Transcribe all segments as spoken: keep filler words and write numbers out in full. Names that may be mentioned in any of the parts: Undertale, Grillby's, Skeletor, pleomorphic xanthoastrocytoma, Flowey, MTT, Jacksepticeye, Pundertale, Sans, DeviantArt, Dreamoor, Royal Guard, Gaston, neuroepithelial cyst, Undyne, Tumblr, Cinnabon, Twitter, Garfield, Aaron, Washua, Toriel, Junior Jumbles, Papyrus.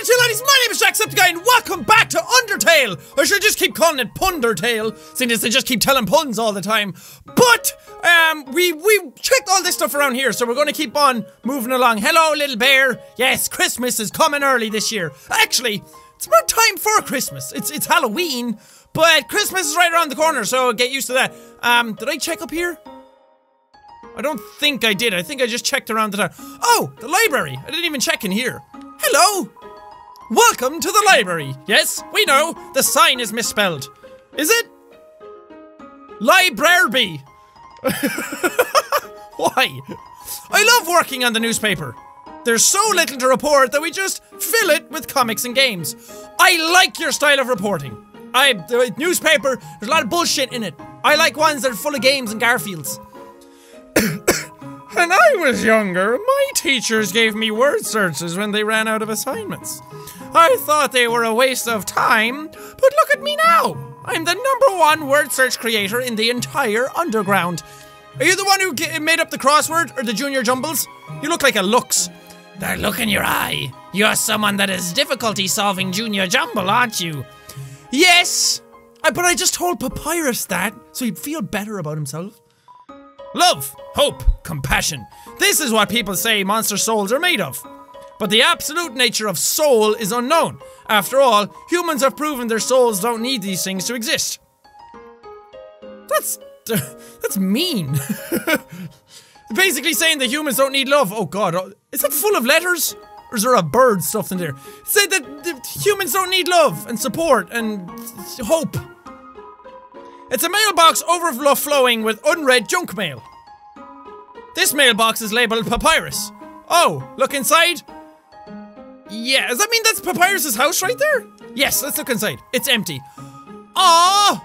Alrighty, laddies, my name is Jacksepticeye, and welcome back to Undertale! I should just keep calling it Pundertale, seeing as they just keep telling puns all the time. But, um, we, we checked all this stuff around here, so we're gonna keep on moving along. Hello, little bear. Yes, Christmas is coming early this year. Actually, it's about time for Christmas. It's, it's Halloween, but Christmas is right around the corner, so get used to that. Um, did I check up here? I don't think I did. I think I just checked around the town. Oh, the library. I didn't even check in here. Hello. Welcome to the library. Yes, we know. The sign is misspelled. Is it? Library. Why? I love working on the newspaper. There's so little to report that we just fill it with comics and games. I like your style of reporting. I the newspaper, there's a lot of bullshit in it. I like ones that are full of games and Garfields. When I was younger, my teachers gave me word searches when they ran out of assignments. I thought they were a waste of time, but look at me now! I'm the number one word search creator in the entire underground. Are you the one who g made up the crossword or the Junior Jumbles? You look like a lux. That look in your eye. You're someone that has difficulty solving Junior Jumble, aren't you? Yes, I, but I just told Papyrus that, so he'd feel better about himself. Love, hope, compassion. This is what people say monster souls are made of. But the absolute nature of soul is unknown. After all, humans have proven their souls don't need these things to exist. That's... that's mean. Basically saying that humans don't need love. Oh god, is that full of letters? Or is there a bird stuffed in there? Say that, that humans don't need love and support and hope. It's a mailbox overflowing with unread junk mail. This mailbox is labeled Papyrus. Oh, look inside. Yeah, does that mean that's Papyrus's house right there? Yes, let's look inside. It's empty. Oh!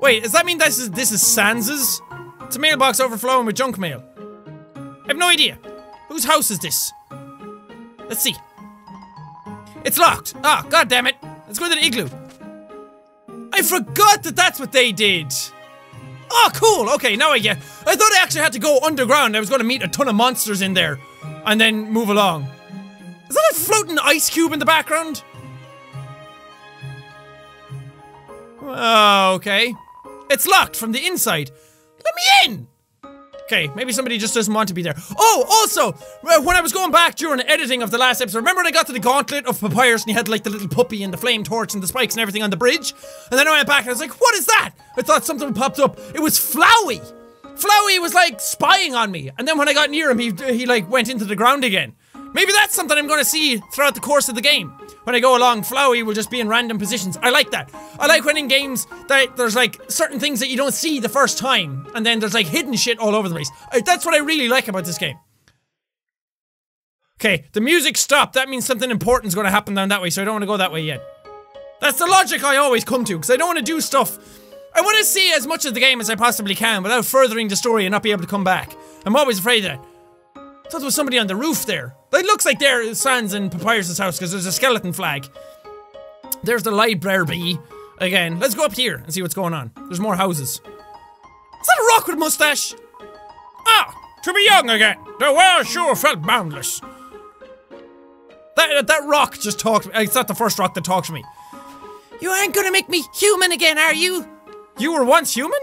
Wait, does that mean this is this is Sans's? It's a mailbox overflowing with junk mail. I have no idea. Whose house is this? Let's see. It's locked. Ah, oh, god damn it. Let's go to the igloo. I forgot that that's what they did! Oh, cool! Okay, now I get it. I thought I actually had to go underground. I was gonna meet a ton of monsters in there. And then move along. Is that a floating ice cube in the background? Oh, okay. It's locked from the inside. Let me in! Okay, maybe somebody just doesn't want to be there. Oh, also, when I was going back during the editing of the last episode, remember when I got to the gauntlet of Papyrus and he had like the little puppy and the flame torch and the spikes and everything on the bridge? And then I went back and I was like, what is that? I thought something popped up. It was Flowey! Flowey was like spying on me. And then when I got near him, he, he like went into the ground again. Maybe that's something I'm gonna see throughout the course of the game. When I go along, Flowey will just be in random positions. I like that. I like when in games that there's like certain things that you don't see the first time, and then there's like hidden shit all over the place. I, that's what I really like about this game. Okay, the music stopped. That means something important's gonna happen down that way, so I don't wanna go that way yet. That's the logic I always come to, because I don't wanna do stuff. I wanna see as much of the game as I possibly can without furthering the story and not be able to come back. I'm always afraid of that. I thought there was somebody on the roof there. It looks like there's Sans in Papyrus's house because there's a skeleton flag. There's the library again. Let's go up here and see what's going on. There's more houses. Is that a rock with mustache? Ah, to be young again. The world sure felt boundless. That that rock just talked. It's not the first rock that talked to me. You aren't gonna make me human again, are you? You were once human?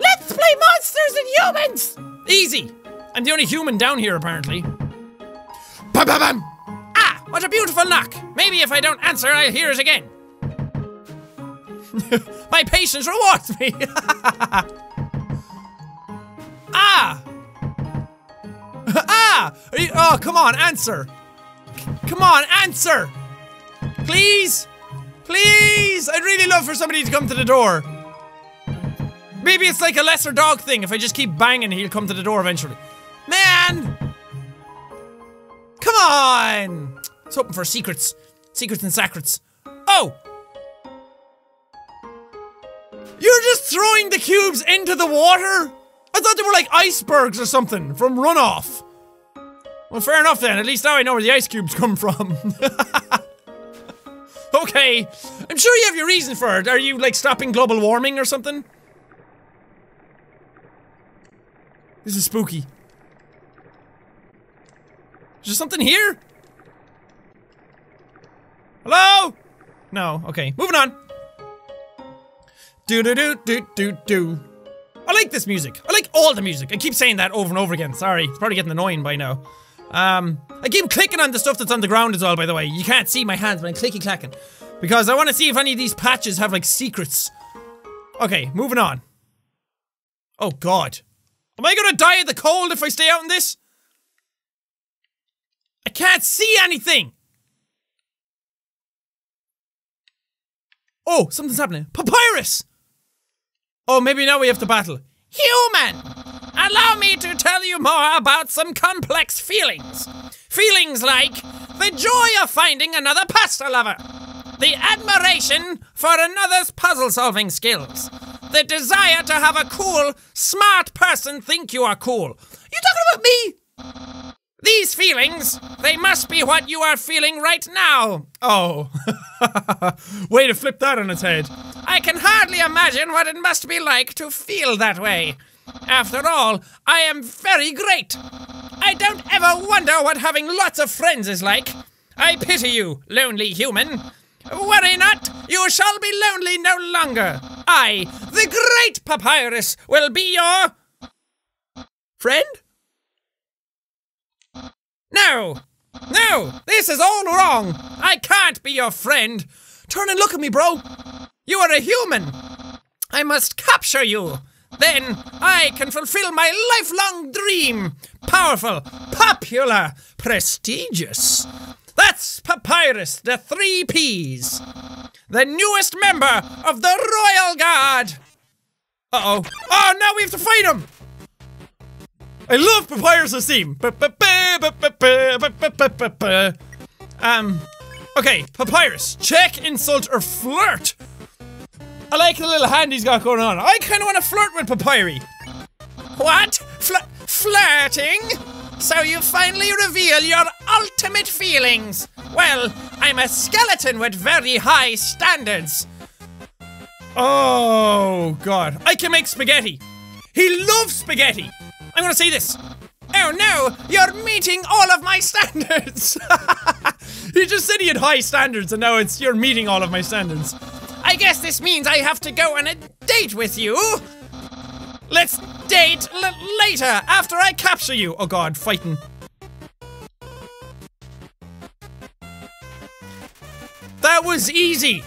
Let's play monsters and humans. Easy. I'm the only human down here, apparently. Bam, bam, bam. Ah, what a beautiful knock. Maybe if I don't answer, I'll hear it again. My patience rewards me. Ah. Ah. You, oh, come on, answer. C come on, answer. Please. Please. I'd really love for somebody to come to the door. Maybe it's like a lesser dog thing. If I just keep banging, he'll come to the door eventually. Man. Come on! I was hoping for secrets. Secrets and sacrets. Oh! You're just throwing the cubes into the water? I thought they were like icebergs or something from runoff. Well, fair enough then. At least now I know where the ice cubes come from. Okay. I'm sure you have your reason for it. Are you like stopping global warming or something? This is spooky. Is there something here? Hello? No, okay, moving on. Do do do do do do. I like this music. I like all the music. I keep saying that over and over again. Sorry, it's probably getting annoying by now. Um, I keep clicking on the stuff that's on the ground as well, by the way. You can't see my hands, but I'm clicky clacking. Because I want to see if any of these patches have, like, secrets. Okay, moving on. Oh, God. Am I gonna die of the cold if I stay out in this? I can't see anything! Oh, something's happening. Papyrus! Oh, maybe now we have to battle. Human! Allow me to tell you more about some complex feelings. Feelings like the joy of finding another pasta lover. The admiration for another's puzzle-solving skills. The desire to have a cool, smart person think you are cool. You talking about me? These feelings, they must be what you are feeling right now. Oh. Way to flip that on its head. I can hardly imagine what it must be like to feel that way. After all, I am very great. I don't ever wonder what having lots of friends is like. I pity you, lonely human. Worry not, you shall be lonely no longer. I, the great Papyrus, will be your... friend? No! No! This is all wrong! I can't be your friend! Turn and look at me, bro! You are a human! I must capture you! Then I can fulfill my lifelong dream! Powerful, popular, prestigious! That's Papyrus, the three P's! The newest member of the Royal Guard! Uh-oh. Oh, now we have to fight him! I love Papyrus' theme! Um, okay, Papyrus, check, insult, or flirt! I like the little hand he's got going on. I kinda wanna flirt with Papyri. What? Fl flirting? So you finally reveal your ultimate feelings. Well, I'm a skeleton with very high standards. Oh, God. I can make spaghetti. He loves spaghetti. I'm gonna say this. Oh no, you're meeting all of my standards. He just said he had high standards and now it's you're meeting all of my standards. I guess this means I have to go on a date with you. Let's date l- later after I capture you. Oh God, fighting. That was easy.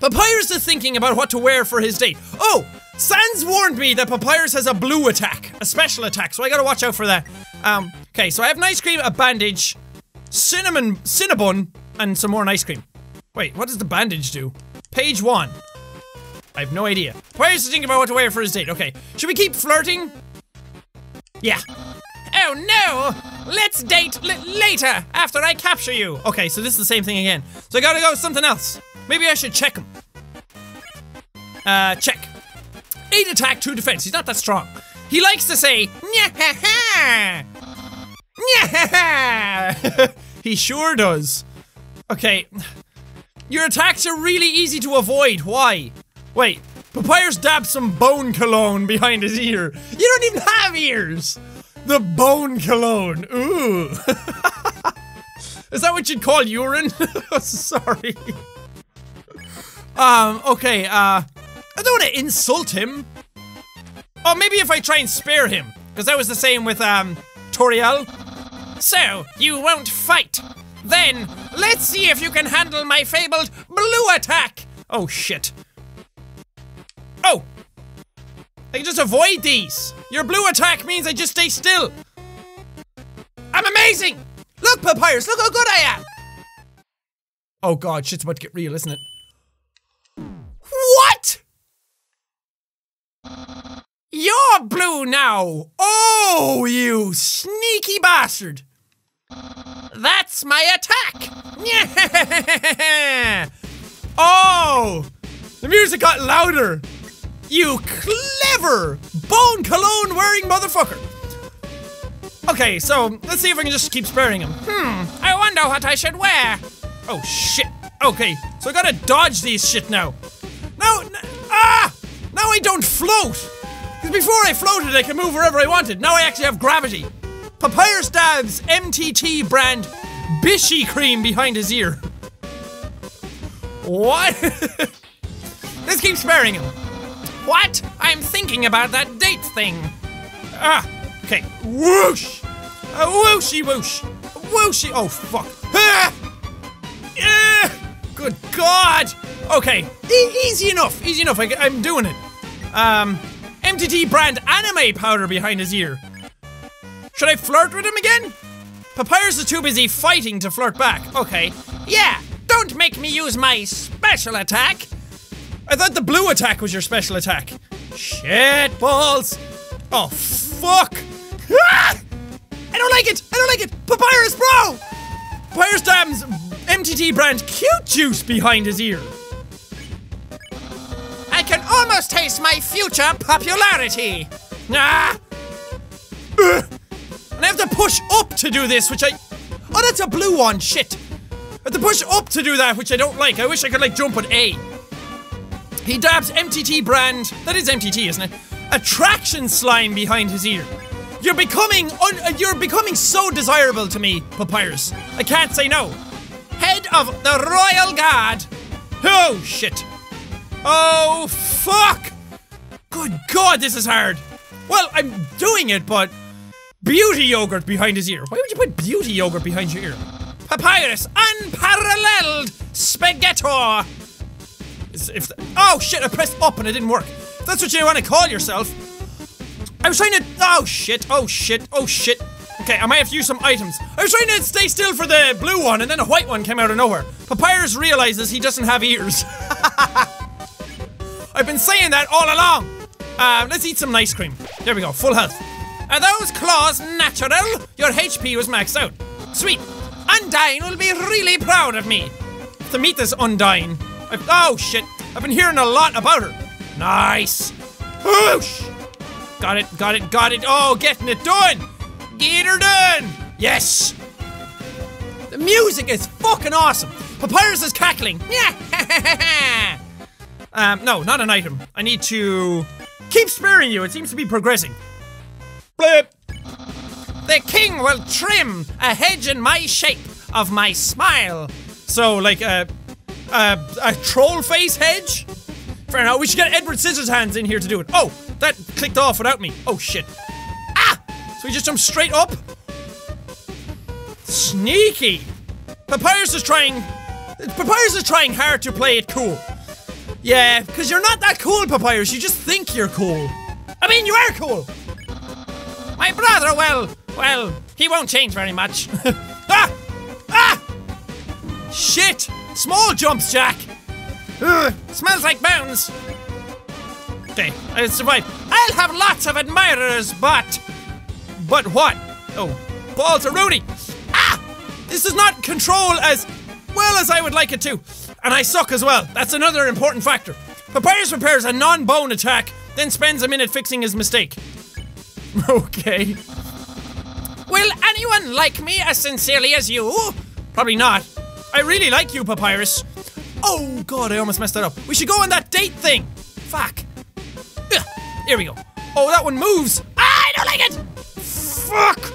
Papyrus is thinking about what to wear for his date. Oh, Sans warned me that Papyrus has a blue attack, a special attack, so I gotta watch out for that. Um, okay, so I have an ice cream, a bandage, cinnamon, cinnabon, and some more ice cream. Wait, what does the bandage do? Page one. I have no idea. Papyrus is thinking about what to wear for his date. Okay, should we keep flirting? Yeah. Oh no! Let's date l- later after I capture you. Okay, so this is the same thing again. So I gotta go with something else. Maybe I should check him. Uh, check. Eight attack, two defense. He's not that strong. He likes to say, "Nya-ha-ha! Nya-ha-ha!" He sure does. Okay. Your attacks are really easy to avoid. Why? Wait. Papyrus dabbed some bone cologne behind his ear. You don't even have ears. The bone cologne. Ooh. Is that what you'd call urine? Sorry. Um, okay, uh... I don't want to insult him. Oh, maybe if I try and spare him. Because that was the same with, um, Toriel. So, you won't fight. Then, let's see if you can handle my fabled blue attack. Oh, shit. Oh. I can just avoid these. Your blue attack means I just stay still. I'm amazing. Look, Papyrus, look how good I am. Oh, God, shit's about to get real, isn't it? What? You're blue now! Oh, you sneaky bastard! That's my attack! Oh! The music got louder! You clever bone cologne wearing motherfucker! Okay, so let's see if I can just keep sparing him. Hmm, I wonder what I should wear! Oh shit! Okay, so I gotta dodge these shit now. No! Ah! Now I don't float! Because before I floated, I could move wherever I wanted. Now I actually have gravity. Papyrus dabs M T T brand Bishy cream behind his ear. What? This keeps sparing him. What? I'm thinking about that date thing. Ah, okay. Whoosh! A whooshy whoosh! A whooshy! Oh, fuck. Ah! Ah! Good God! Okay, e easy enough, easy enough, I, I'm doing it. Um, M T T brand anime powder behind his ear. Should I flirt with him again? Papyrus is too busy fighting to flirt back. Okay. Yeah, don't make me use my special attack. I thought the blue attack was your special attack. Shit balls. Oh, fuck. Ah! I don't like it, I don't like it. Papyrus, bro! Papyrus dams M T T brand cute juice behind his ear. I can almost taste my future popularity. Ah! Uh. And I have to push up to do this, which I... Oh, that's a blue one, shit. I have to push up to do that, which I don't like. I wish I could, like, jump on A. He dabs M T T brand... That is M T T, isn't it? Attraction slime behind his ear. You're becoming... Un you're becoming so desirable to me, Papyrus. I can't say no. Head of the Royal Guard. Oh, shit. Oh, fuck! Good God, this is hard. Well, I'm doing it, but... Beauty yogurt behind his ear. Why would you put beauty yogurt behind your ear? Papyrus, unparalleled spaghetto. If the, oh shit, I pressed up and it didn't work. If that's what you want to call yourself. I was trying to, oh shit, oh shit, oh shit. Okay, I might have to use some items. I was trying to stay still for the blue one and then a white one came out of nowhere. Papyrus realizes he doesn't have ears. I've been saying that all along. Uh, let's eat some ice cream. There we go, full health. Are those claws natural? Your H P was maxed out. Sweet. Undyne will be really proud of me. To meet this Undyne. I've, oh shit. I've been hearing a lot about her. Nice. Whoosh. Got it, got it, got it. Oh, getting it done. Get her done. Yes. The music is fucking awesome. Papyrus is cackling. Yeah. um, no, not an item. I need to keep sparing you. It seems to be progressing. Blip. The king will trim a hedge in my shape of my smile. So, like, a, a, a troll face hedge? Fair enough, we should get Edward Scissorhands in here to do it. Oh, that clicked off without me. Oh, shit. Ah! So we just jump straight up? Sneaky. Papyrus is trying... Papyrus is trying hard to play it cool. Yeah, because you're not that cool, Papyrus. You just think you're cool. I mean, you are cool. My brother, well, well, he won't change very much. Ah! Ah! Shit! Small jumps, Jack! Ugh, smells like bones. Okay, I survived. I'll have lots of admirers, but... But what? Oh, ball to Rudy! Ah! This does not control as well as I would like it to. And I suck as well. That's another important factor. Papyrus prepares a non-bone attack, then spends a minute fixing his mistake. Okay. Will anyone like me as sincerely as you? Probably not. I really like you, Papyrus. Oh god, I almost messed that up. We should go on that date thing. Fuck. Ugh. Here we go. Oh, that one moves. Ah, I don't like it. Fuck.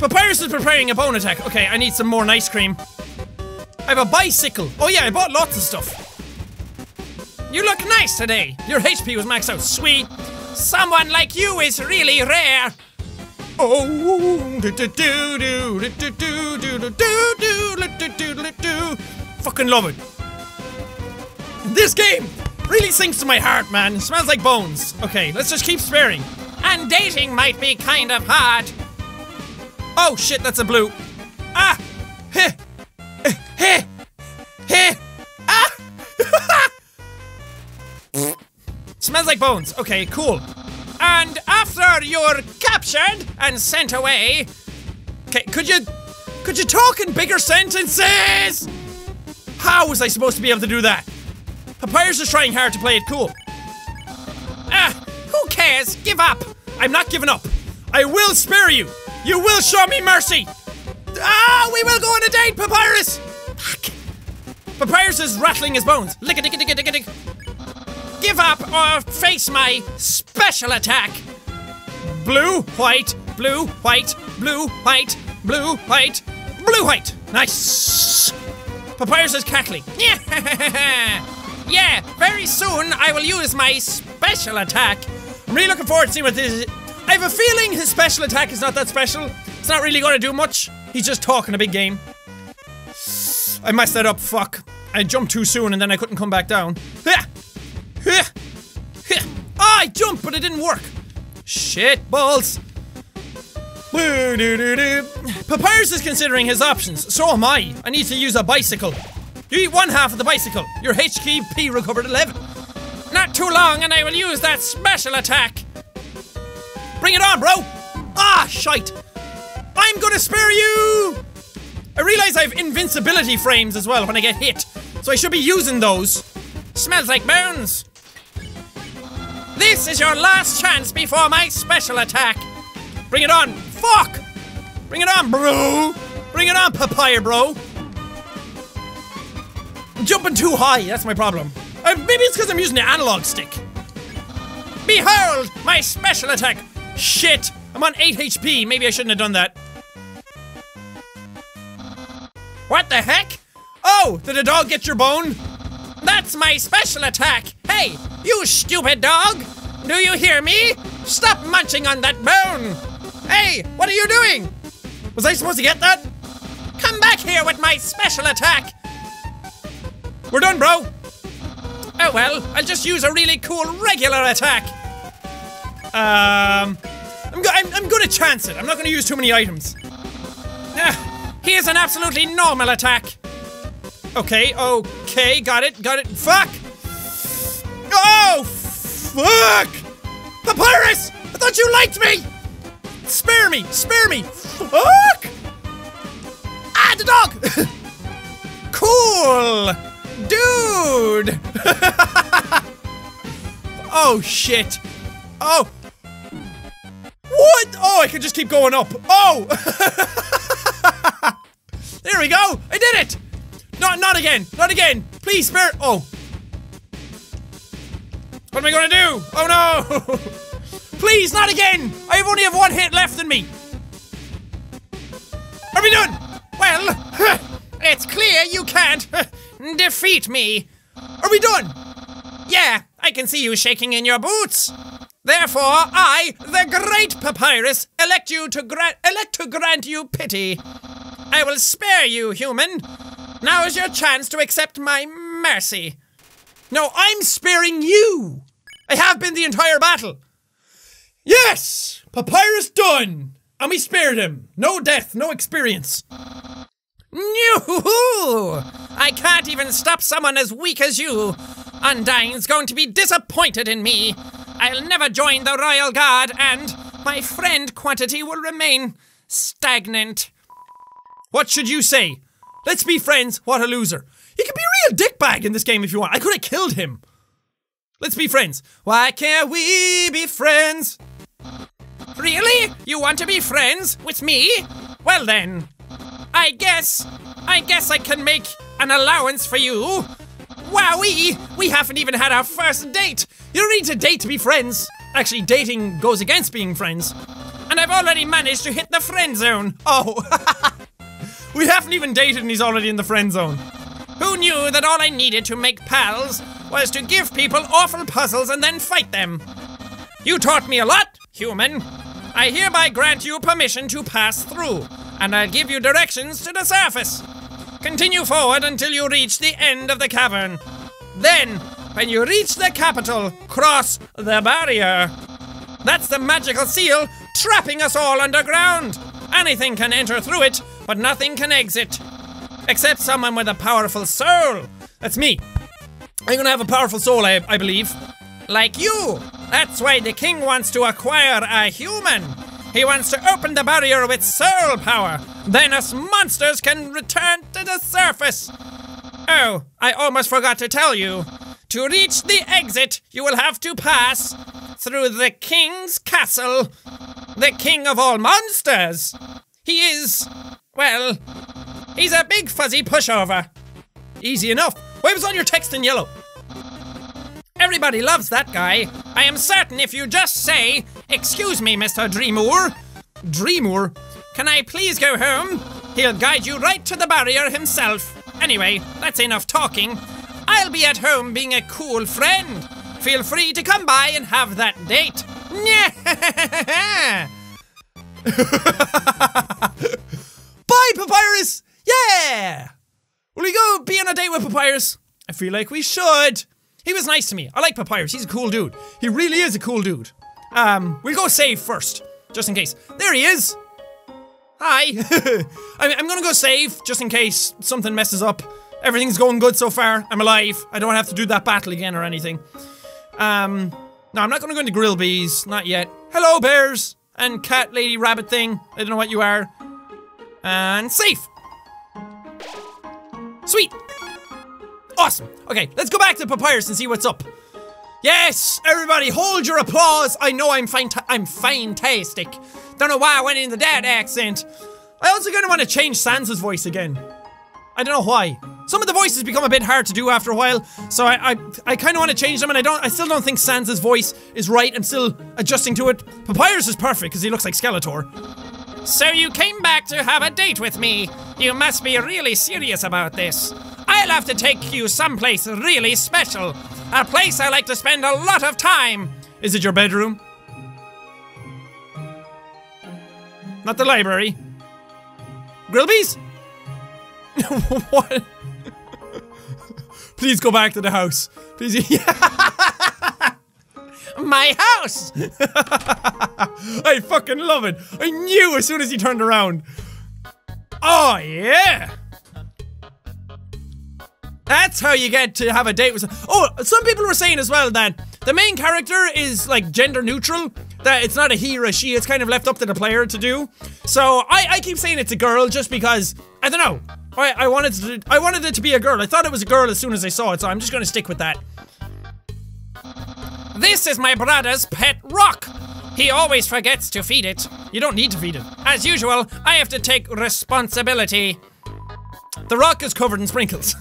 Papyrus is preparing a bone attack. Okay, I need some more ice cream. I have a bicycle. Oh yeah, I bought lots of stuff. You look nice today. Your H P was maxed out. Sweet. Someone like you is really rare. Oh, do do do do do do do do do do do do. Fucking love it. This game really sinks to my heart, man. It smells like bones. Okay, let's just keep sparing. And dating might be kind of hard. Oh shit, that's a blue. Ah, heh, heh, heh, ah. Smells like bones. Okay, cool. And after you're captured and sent away... Okay, could you... Could you talk in bigger sentences? How was I supposed to be able to do that? Papyrus is trying hard to play it cool. Ah, who cares? Give up. I'm not giving up. I will spare you. You will show me mercy. Ah, we will go on a date, Papyrus. Fuck. Papyrus is rattling his bones. Lick it, lick it, lick it, lick it, lick it. Give up or face my special attack. Blue, white, blue, white, blue, white, blue, white, blue, white. Nice. Papyrus is cackling. Yeah, very soon I will use my special attack. I'm really looking forward to seeing what this is. I have a feeling his special attack is not that special. It's not really going to do much. He's just talking a big game. I messed that up, fuck. I jumped too soon and then I couldn't come back down. Ah, I jumped, but it didn't work. Shit balls. Papyrus is considering his options. So am I. I need to use a bicycle. You eat one half of the bicycle. Your H K P recovered eleven. Not too long and I will use that special attack. Bring it on, bro. Ah, shite. I'm gonna spare you. I realize I have invincibility frames as well when I get hit. So I should be using those. Smells like bones. This is your last chance before my special attack. Bring it on. Fuck. Bring it on, bro. Bring it on, papaya, bro. I'm jumping too high. That's my problem. Uh, maybe it's because I'm using the analog stick. Behold, my special attack. Shit. I'm on eight H P. Maybe I shouldn't have done that. What the heck? Oh, did a dog get your bone? That's my special attack. Hey, you stupid dog. Do you hear me? Stop munching on that bone. Hey, what are you doing? Was I supposed to get that? Come back here with my special attack. We're done, bro. Oh, well, I'll just use a really cool regular attack. Um, I'm, go I'm, I'm gonna chance it. I'm not gonna use too many items. Ah. Here's an absolutely normal attack. Okay, okay, got it, got it. Fuck! Oh, fuck! Papyrus! I thought you liked me! Spare me, spare me! Fuck! Ah, the dog! Cool! Dude! Oh, shit. Oh. What? Oh, I could just keep going up. Oh! There we go! I did it! Not, not again! Not again! Please spare- Oh! What am I gonna do? Oh no! Please, not again! I only have one hit left in me! Are we done? Well, it's clear you can't defeat me! Are we done? Yeah, I can see you shaking in your boots! Therefore, I, the great Papyrus, elect you to grant- elect to grant you pity! I will spare you, human. Now is your chance to accept my mercy. No, I'm sparing you. I have been the entire battle. Yes! Papyrus done! And we spared him. No death, no experience. No! I can't even stop someone as weak as you. Undyne's going to be disappointed in me. I'll never join the Royal Guard and my friend quantity will remain stagnant. What should you say? Let's be friends, what a loser. You can be a real dickbag in this game if you want. I could have killed him. Let's be friends. Why can't we be friends? Really? You want to be friends with me? Well then, I guess, I guess I can make an allowance for you. Wowee, we haven't even had our first date. You don't need to date to be friends. Actually, dating goes against being friends. And I've already managed to hit the friend zone. Oh, we haven't even dated and he's already in the friend zone. Who knew that all I needed to make pals was to give people awful puzzles and then fight them? You taught me a lot, human. I hereby grant you permission to pass through, and I'll give you directions to the surface. Continue forward until you reach the end of the cavern. Then, when you reach the capital, cross the barrier. That's the magical seal trapping us all underground. Anything can enter through it, but nothing can exit. Except someone with a powerful soul. That's me. I'm gonna have a powerful soul, I, I believe. Like you. That's why the king wants to acquire a human. He wants to open the barrier with soul power. Then us monsters can return to the surface. Oh, I almost forgot to tell you. To reach the exit, you will have to pass through the king's castle. The king of all monsters. He is, well, he's a big fuzzy pushover. Easy enough. Why was on your text in yellow? Everybody loves that guy. I am certain if you just say, excuse me, Mister Dreamoor. Dreamoor? Can I please go home? He'll guide you right to the barrier himself. Anyway, that's enough talking. I'll be at home being a cool friend. Feel free to come by and have that date. Bye, Papyrus! Yeah! Will we go be on a date with Papyrus? I feel like we should. He was nice to me. I like Papyrus. He's a cool dude. He really is a cool dude. Um, we'll go save first, just in case. There he is! Hi! I'm gonna go save, just in case something messes up. Everything's going good so far. I'm alive. I don't have to do that battle again or anything. Um, no, I'm not gonna go into Grillby's. Not yet. Hello, bears! And cat, lady, rabbit thing. I don't know what you are. And safe! Sweet! Awesome! Okay, let's go back to Papyrus and see what's up. Yes! Everybody, hold your applause! I know I'm fine- I'm fantastic. Don't know why I went into that accent. I also kinda wanna change Sans' voice again. I don't know why. Some of the voices become a bit hard to do after a while, so I I, I kinda wanna change them, and I don't- I still don't think Sans' voice is right. I'm still adjusting to it. Papyrus is perfect, because he looks like Skeletor. So you came back to have a date with me. You must be really serious about this. I'll have to take you someplace really special. A place I like to spend a lot of time. Is it your bedroom? Not the library. Grillby's? What? Please go back to the house. Please. My house! I fucking love it. I knew as soon as he turned around. Oh, yeah! That's how you get to have a date with. Oh, some people were saying as well that the main character is like gender neutral. That it's not a he or a she, it's kind of left up to the player to do. So I, I keep saying it's a girl just because, I don't know. I, I wanted to, I wanted it to be a girl. I thought it was a girl as soon as I saw it, so I'm just gonna stick with that. This is my brother's pet rock. He always forgets to feed it. You don't need to feed it. As usual, I have to take responsibility. The rock is covered in sprinkles.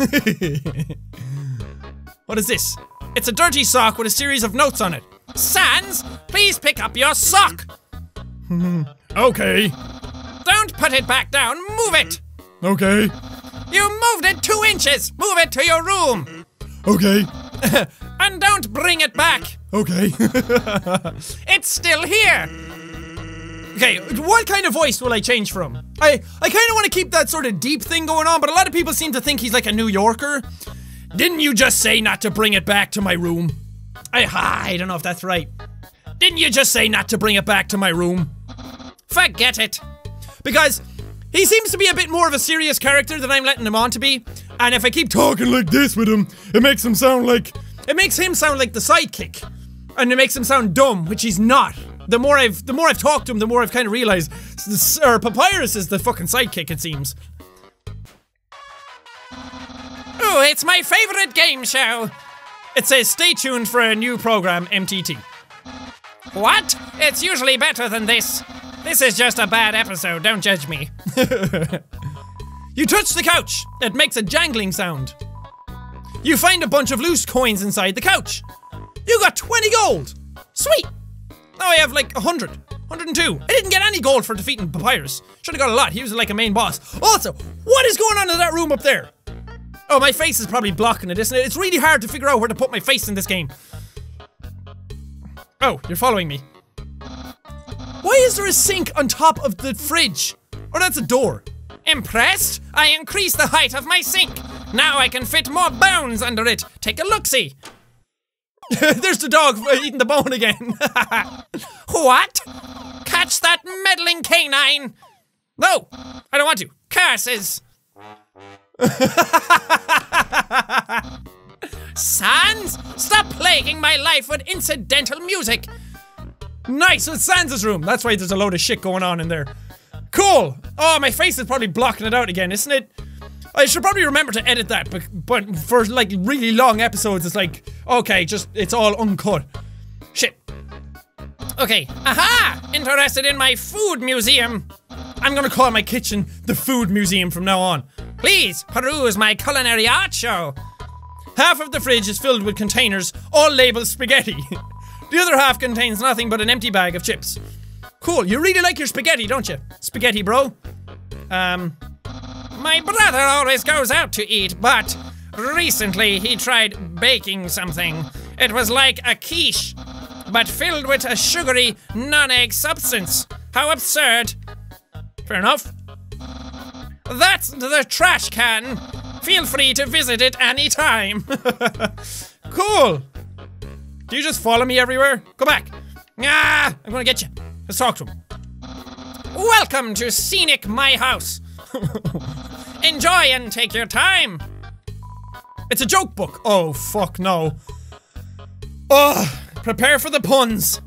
What is this? It's a dirty sock with a series of notes on it. Sans, please pick up your sock. Okay. Don't put it back down, move it. Okay. You moved it two inches. Move it to your room. Okay. And don't bring it back. Okay. It's still here. Okay, what kind of voice will I change from? I, I kind of want to keep that sort of deep thing going on, but a lot of people seem to think he's like a New Yorker. Didn't you just say not to bring it back to my room? I, I don't know if that's right. Didn't you just say not to bring it back to my room? Forget it. Because he seems to be a bit more of a serious character than I'm letting him on to be. And if I keep talking like this with him, it makes him sound like... It makes him sound like the sidekick. And it makes him sound dumb, which he's not. The more I've the more I've talked to him, the more I've kind of realized Sir Papyrus is the fucking sidekick, it seems. Oh, it's my favorite game show. It says stay tuned for a new program, M T T. What? It's usually better than this. This is just a bad episode, don't judge me. You touch the couch. It makes a jangling sound. You find a bunch of loose coins inside the couch. You got twenty gold. Sweet. Now I have like one hundred, one hundred two. I didn't get any gold for defeating Papyrus. Should have got a lot. He was like a main boss. Also, what is going on in that room up there? Oh, my face is probably blocking it, isn't it? It's really hard to figure out where to put my face in this game. Oh, you're following me. Why is there a sink on top of the fridge? Oh, that's a door. Impressed? I increased the height of my sink. Now I can fit more bones under it. Take a look-see. There's the dog eating the bone again. What? Catch that meddling canine! No! I don't want to. Curses! Sans! Stop plaguing my life with incidental music! Nice, so it's Sans' room. That's why there's a load of shit going on in there. Cool! Oh, my face is probably blocking it out again, isn't it? I should probably remember to edit that, but, but for like really long episodes, it's like, okay, just, it's all uncut. Shit. Okay. Aha! Interested in my food museum? I'm gonna call my kitchen the food museum from now on. Please, peruse my culinary art show. Half of the fridge is filled with containers, all labeled spaghetti. The other half contains nothing but an empty bag of chips. Cool, you really like your spaghetti, don't you? Spaghetti, bro. Um... My brother always goes out to eat, but recently he tried baking something. It was like a quiche, but filled with a sugary, non-egg substance. How absurd. Fair enough. That's the trash can. Feel free to visit it anytime. Cool. Do you just follow me everywhere? Go back. Ah, I'm gonna get you. Let's talk to him. Welcome to Scenic My House. Enjoy and take your time. It's a joke book. Oh, fuck no. Oh, prepare for the puns.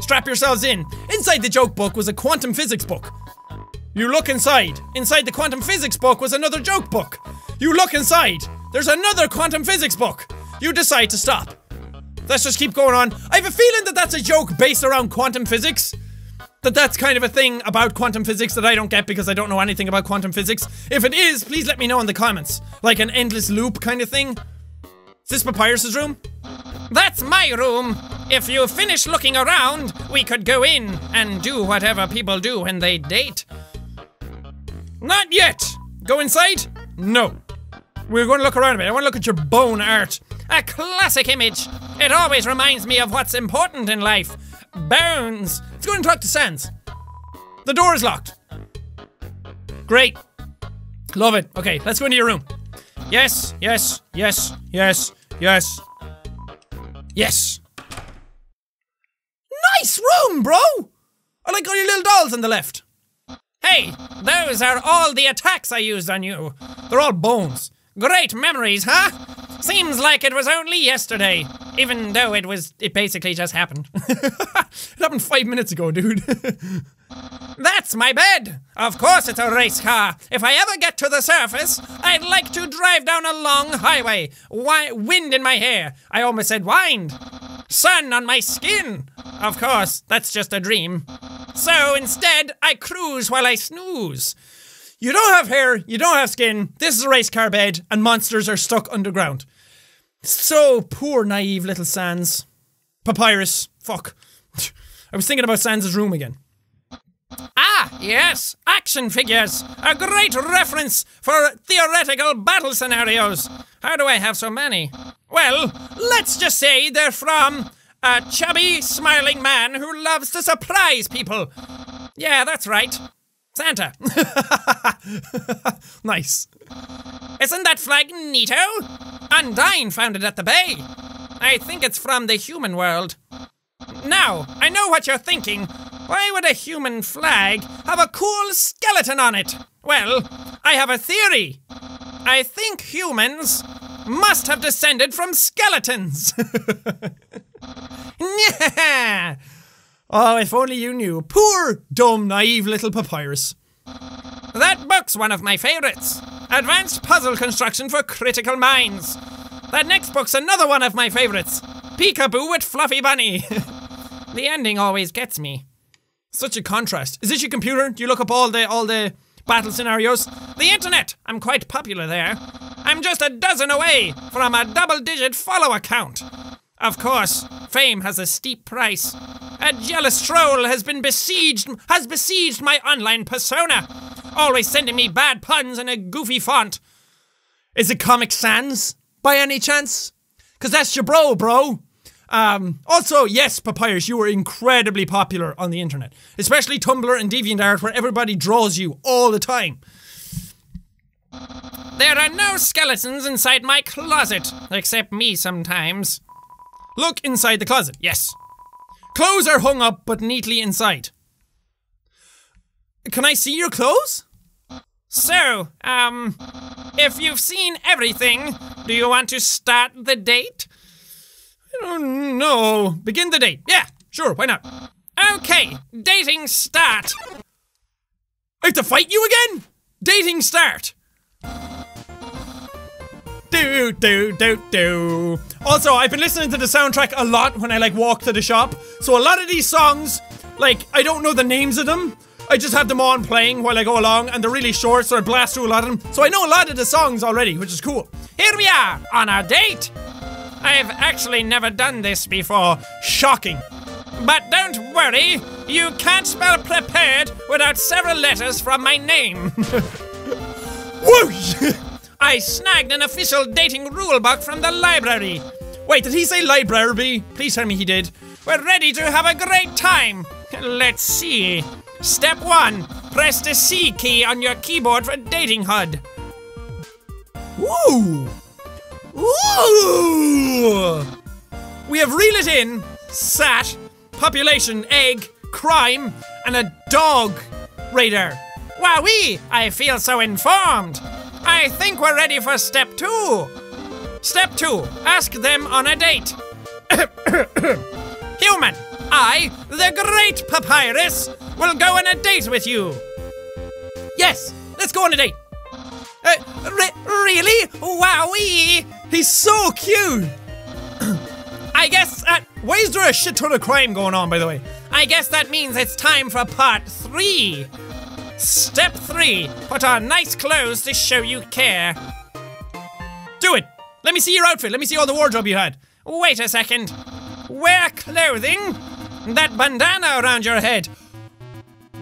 Strap yourselves in. Inside the joke book was a quantum physics book. You look inside. Inside the quantum physics book was another joke book. You look inside. There's another quantum physics book. You decide to stop. Let's just keep going on. I have a feeling that that's a joke based around quantum physics. That that's kind of a thing about quantum physics that I don't get because I don't know anything about quantum physics. If it is, please let me know in the comments. Like an endless loop kind of thing. Is this Papyrus's room? That's my room. If you finish looking around, we could go in and do whatever people do when they date. Not yet. Go inside? No. We're going to look around a bit. I want to look at your bone art. A classic image. It always reminds me of what's important in life. Bones. Let's go and talk to Sans. The door is locked. Great. Love it. Okay, let's go into your room. Yes, yes, yes, yes, yes. Yes. Nice room, bro! I like all your little dolls on the left. Hey, those are all the attacks I used on you. They're all bones. Great memories, huh? Seems like it was only yesterday. Even though it was, it basically just happened. It happened five minutes ago, dude. That's my bed. Of course it's a race car. If I ever get to the surface, I'd like to drive down a long highway. Wi- wind in my hair. I almost said wind. Sun on my skin. Of course, that's just a dream. So instead, I cruise while I snooze. You don't have hair, you don't have skin, this is a race car bed, and monsters are stuck underground. So poor, naive little Sans. Papyrus. Fuck. I was thinking about Sans' room again. Ah, yes, action figures. A great reference for theoretical battle scenarios. How do I have so many? Well, let's just say they're from a chubby, smiling man who loves to surprise people. Yeah, that's right. Santa. Nice. Isn't that flag neato? Undyne found it at the bay. I think it's from the human world. Now, I know what you're thinking. Why would a human flag have a cool skeleton on it? Well, I have a theory. I think humans must have descended from skeletons. Yeah. Oh, if only you knew. Poor, dumb, naive little Papyrus. That book's one of my favorites. Advanced Puzzle Construction for Critical Minds. That next book's another one of my favorites. Peekaboo with Fluffy Bunny. The ending always gets me. Such a contrast. Is this your computer? Do you look up all the, all the battle scenarios? The internet. I'm quite popular there. I'm just a dozen away from a double-digit follower count. Of course, fame has a steep price. A jealous troll has been besieged, has besieged my online persona. Always sending me bad puns in a goofy font. Is it Comic Sans, by any chance? Cause that's your bro, bro. Um, also, yes, Papyrus, you were incredibly popular on the internet. Especially Tumblr and DeviantArt, where everybody draws you all the time. There are no skeletons inside my closet, except me sometimes. Look inside the closet, yes. Clothes are hung up, but neatly inside. Can I see your clothes? So, um, if you've seen everything, do you want to start the date? I don't know. Begin the date. Yeah, sure, why not? Okay, dating start. I have to fight you again? Dating start. Do, do, do, do. Also, I've been listening to the soundtrack a lot when I, like, walk to the shop. So a lot of these songs, like, I don't know the names of them. I just have them on playing while I go along, and they're really short, so I blast through a lot of them. So I know a lot of the songs already, which is cool. Here we are, on our date. I've actually never done this before. Shocking. But don't worry, you can't spell prepared without several letters from my name. Whoa! I snagged an official dating rulebook from the library. Wait, did he say library? Please tell me he did. We're ready to have a great time. Let's see. Step one, press the C key on your keyboard for dating H U D. Ooh! Ooh! We have reel it in, sat, population, egg, crime, and a dog radar. Wowee! I feel so informed. I think we're ready for step two. Step two, ask them on a date. Human, I, the great Papyrus, will go on a date with you. Yes, let's go on a date. Uh, re really? Wowee! He's so cute! I guess that- why is there a shit ton of crime going on, by the way? I guess that means it's time for part three! Step three, put on nice clothes to show you care. Do it! Let me see your outfit, let me see all the wardrobe you had. Wait a second. Wear clothing? That bandana around your head.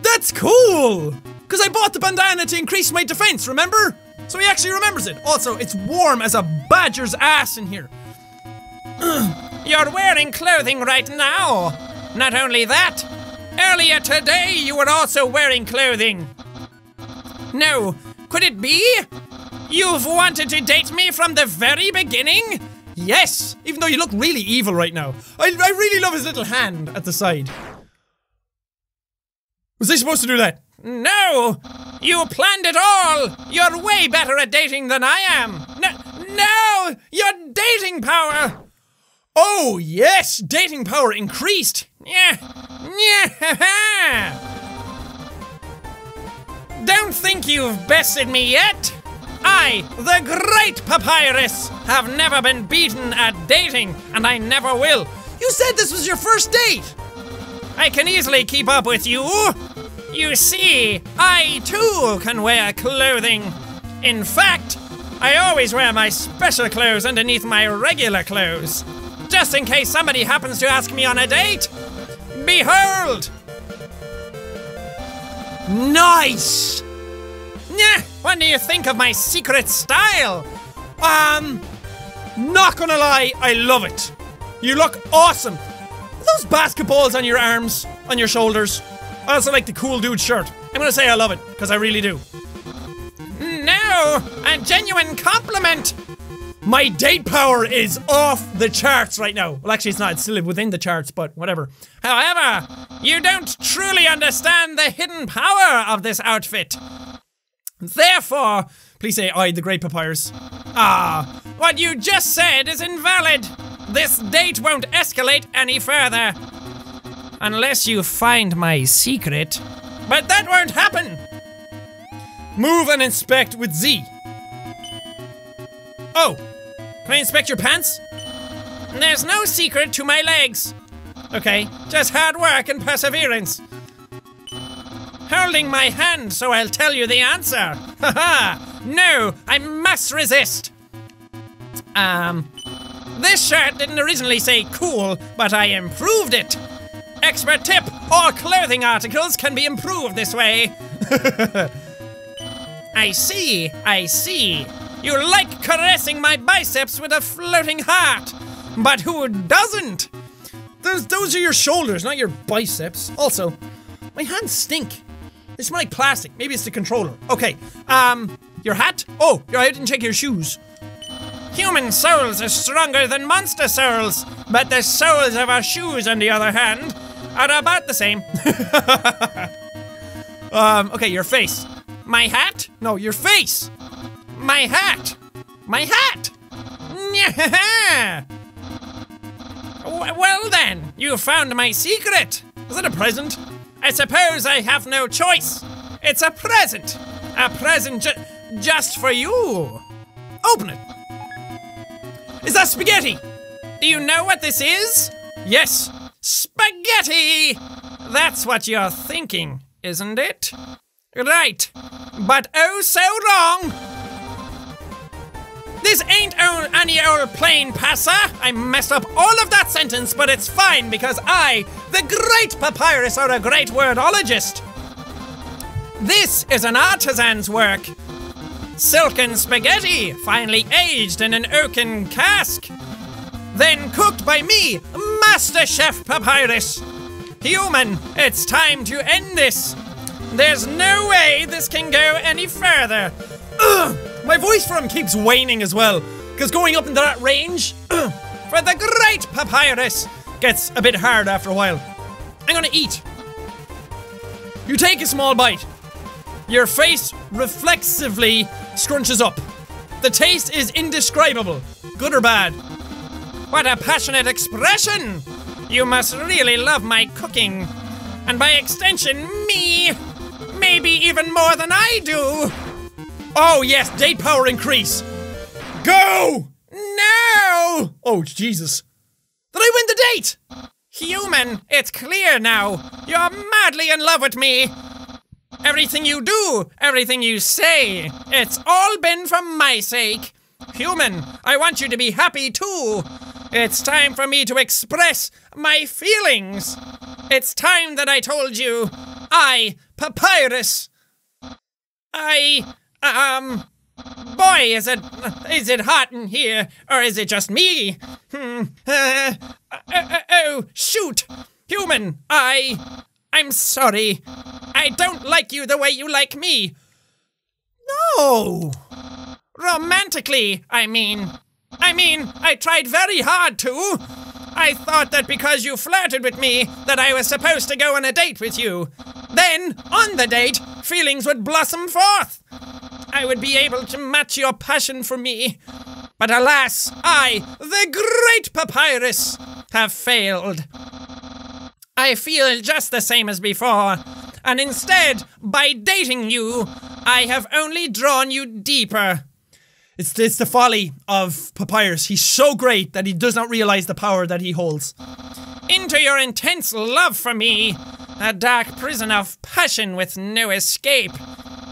That's cool! Cause I bought the bandana to increase my defense, remember? So he actually remembers it. Also, it's warm as a badger's ass in here. You're wearing clothing right now. Not only that, earlier today you were also wearing clothing. No, could it be? You've wanted to date me from the very beginning? Yes, even though you look really evil right now. I, I really love his little hand at the side. Was I supposed to do that? No! You planned it all! You're way better at dating than I am! No! No! Your dating power! Oh, yes! Dating power increased! Yeah! Yeah! Don't think you've bested me yet! I, the great Papyrus, have never been beaten at dating, and I never will! You said this was your first date! I can easily keep up with you! You see, I too can wear clothing. In fact, I always wear my special clothes underneath my regular clothes. Just in case somebody happens to ask me on a date. Behold! Nice! Yeah, what do you think of my secret style? Um, not gonna lie, I love it. You look awesome. Are those basketballs on your arms, on your shoulders? I also like the cool dude shirt. I'm gonna say I love it, because I really do. No! A genuine compliment! My date power is off the charts right now. Well, actually it's not, it's still within the charts, but whatever. However, you don't truly understand the hidden power of this outfit. Therefore, please say I, the great Papyrus. Ah, what you just said is invalid. This date won't escalate any further. Unless you find my secret. But that won't happen! Move and inspect with Z. Oh! Can I inspect your pants? There's no secret to my legs. Okay, just hard work and perseverance. Holding my hand so I'll tell you the answer. Haha! No, I must resist! Um... This shirt didn't originally say cool, but I improved it. Expert tip, all clothing articles can be improved this way. I see, I see. You like caressing my biceps with a floating heart. But who doesn't? Those, those are your shoulders, not your biceps. Also, my hands stink. They smell like plastic. Maybe it's the controller. Okay, um, your hat? Oh, I didn't check your shoes. Human souls are stronger than monster souls. But the soles of our shoes, on the other hand, are about the same. um, okay, your face. My hat? No, your face! My hat! My hat! Well then, you found my secret! Is that a present? I suppose I have no choice. It's a present! A present ju just for you! Open it! Is that spaghetti? Do you know what this is? Yes, spaghetti! That's what you're thinking, isn't it? Right, but oh so wrong! This ain't any old plain passer! I messed up all of that sentence, but it's fine because I, the great Papyrus, are a great wordologist! This is an artisan's work! silken spaghetti, finely aged in an oaken cask. Then cooked by me, Master Chef Papyrus. Human, it's time to end this. There's no way this can go any further. Ugh, my voice for him keeps waning as well, because going up into that range ugh, for the great Papyrus gets a bit hard after a while. I'm gonna eat. You take a small bite. Your face reflexively scrunches up. The taste is indescribable, good or bad. What a passionate expression! You must really love my cooking. And by extension, me. Maybe even more than I do. Oh yes, date power increase. Go! No! Oh, Jesus. Did I win the date? Human, it's clear now. You're madly in love with me. Everything you do, everything you say, it's all been for my sake. Human, I want you to be happy too. It's time for me to express my feelings. It's time that I told you. I, Papyrus. I, um, boy, is it, is it hot in here, or is it just me? Hmm, uh, uh, uh, oh, shoot. Human, I, I'm sorry. I don't like you the way you like me. No. Romantically, I mean. I mean, I tried very hard to. I thought that because you flirted with me, that I was supposed to go on a date with you. Then, on the date, feelings would blossom forth. I would be able to match your passion for me. But alas, I, the great Papyrus, have failed. I feel just the same as before. And instead, by dating you, I have only drawn you deeper. It's, it's the folly of Papyrus. He's so great that he does not realize the power that he holds. Into your intense love for me, a dark prison of passion with no escape.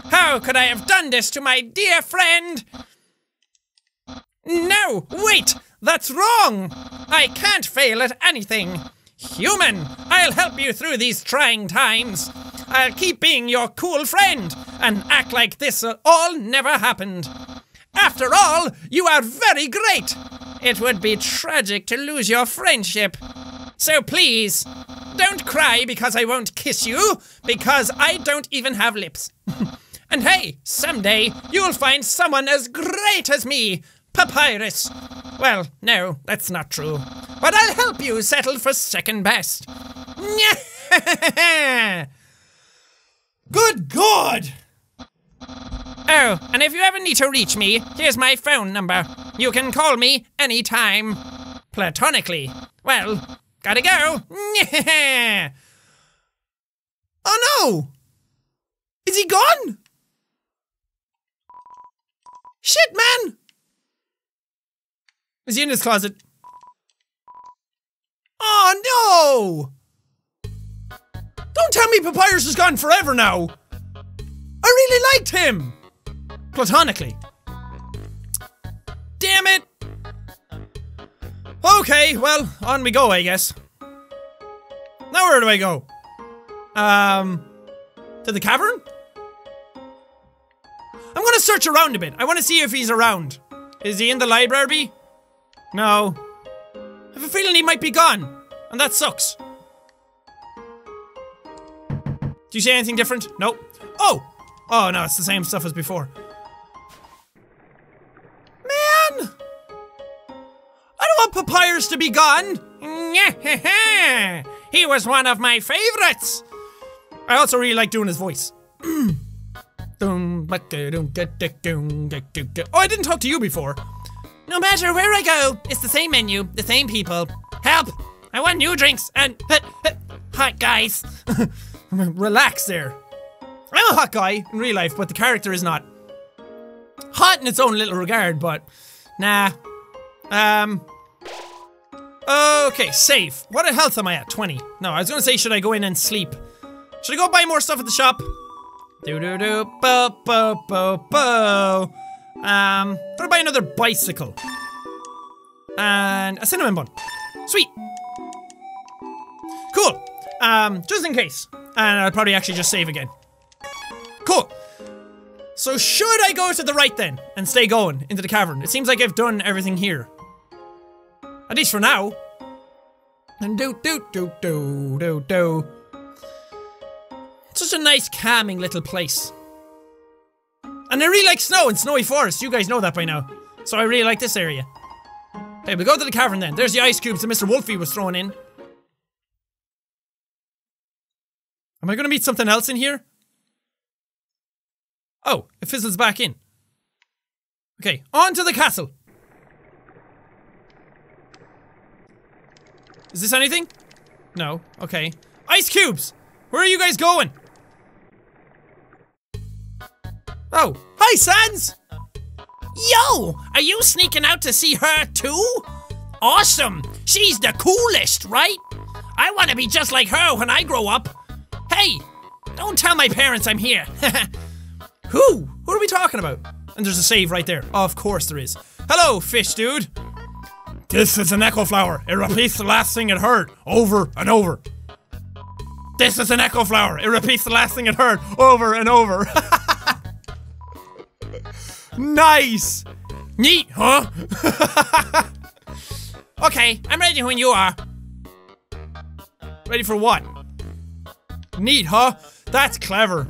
How could I have done this to my dear friend? No, wait, that's wrong. I can't fail at anything. Human, I'll help you through these trying times. I'll keep being your cool friend and act like this all never happened. After all, you are very great. It would be tragic to lose your friendship. So please, don't cry because I won't kiss you, because I don't even have lips. And hey, someday you'll find someone as great as me, Papyrus. Well, no, that's not true. But I'll help you settle for second best. Good God! Oh, and if you ever need to reach me, here's my phone number. You can call me anytime. Platonically. Well, gotta go. Oh no! Is he gone? Shit, man! Is he in his closet? Oh no! Don't tell me Papyrus is gone forever now! I really liked him! Platonically. Damn it! Okay, well, on we go, I guess. Now where do I go? Um... To the cavern? I'm gonna search around a bit. I wanna see if he's around. Is he in the library? No. I have a feeling he might be gone. And that sucks. Do you see anything different? Nope. Oh! Oh no, it's the same stuff as before. Man! I don't want Papyrus to be gone! He was one of my favorites! I also really like doing his voice. Oh, I didn't talk to you before. No matter where I go, it's the same menu, the same people. Help! I want new drinks and hot guys. Relax there. I'm a hot guy in real life, but the character is not. Hot in its own little regard, but nah. Um. Okay, save. What health am I at? twenty. No, I was gonna say, should I go in and sleep? Should I go buy more stuff at the shop? Do do do bo bo bo bo. Um, gotta buy another bicycle and a cinnamon bun. Sweet. Cool. Um, just in case, and I'll probably actually just save again. Cool. So should I go to the right then? And stay going into the cavern? It seems like I've done everything here. At least for now. And do do do do do do. It's such a nice calming little place. And I really like snow and snowy forests, you guys know that by now. So I really like this area. Okay, we go to the cavern then. There's the ice cubes that Mister Wolfie was throwing in. Am I gonna meet something else in here? Oh, it fizzles back in. Okay, on to the castle. Is this anything? No, okay. Ice cubes! Where are you guys going? Oh, hi Sans! Yo! Are you sneaking out to see her too? Awesome! She's the coolest, right? I want to be just like her when I grow up. Hey! Don't tell my parents I'm here. Who? Who are we talking about? And there's a save right there. Oh, of course there is. Hello, fish dude! This is an echo flower. It repeats the last thing it heard, over and over. This is an echo flower. It repeats the last thing it heard, over and over. Nice! Neat, huh? Okay, I'm ready when you are. Ready for what? Neat, huh? That's clever.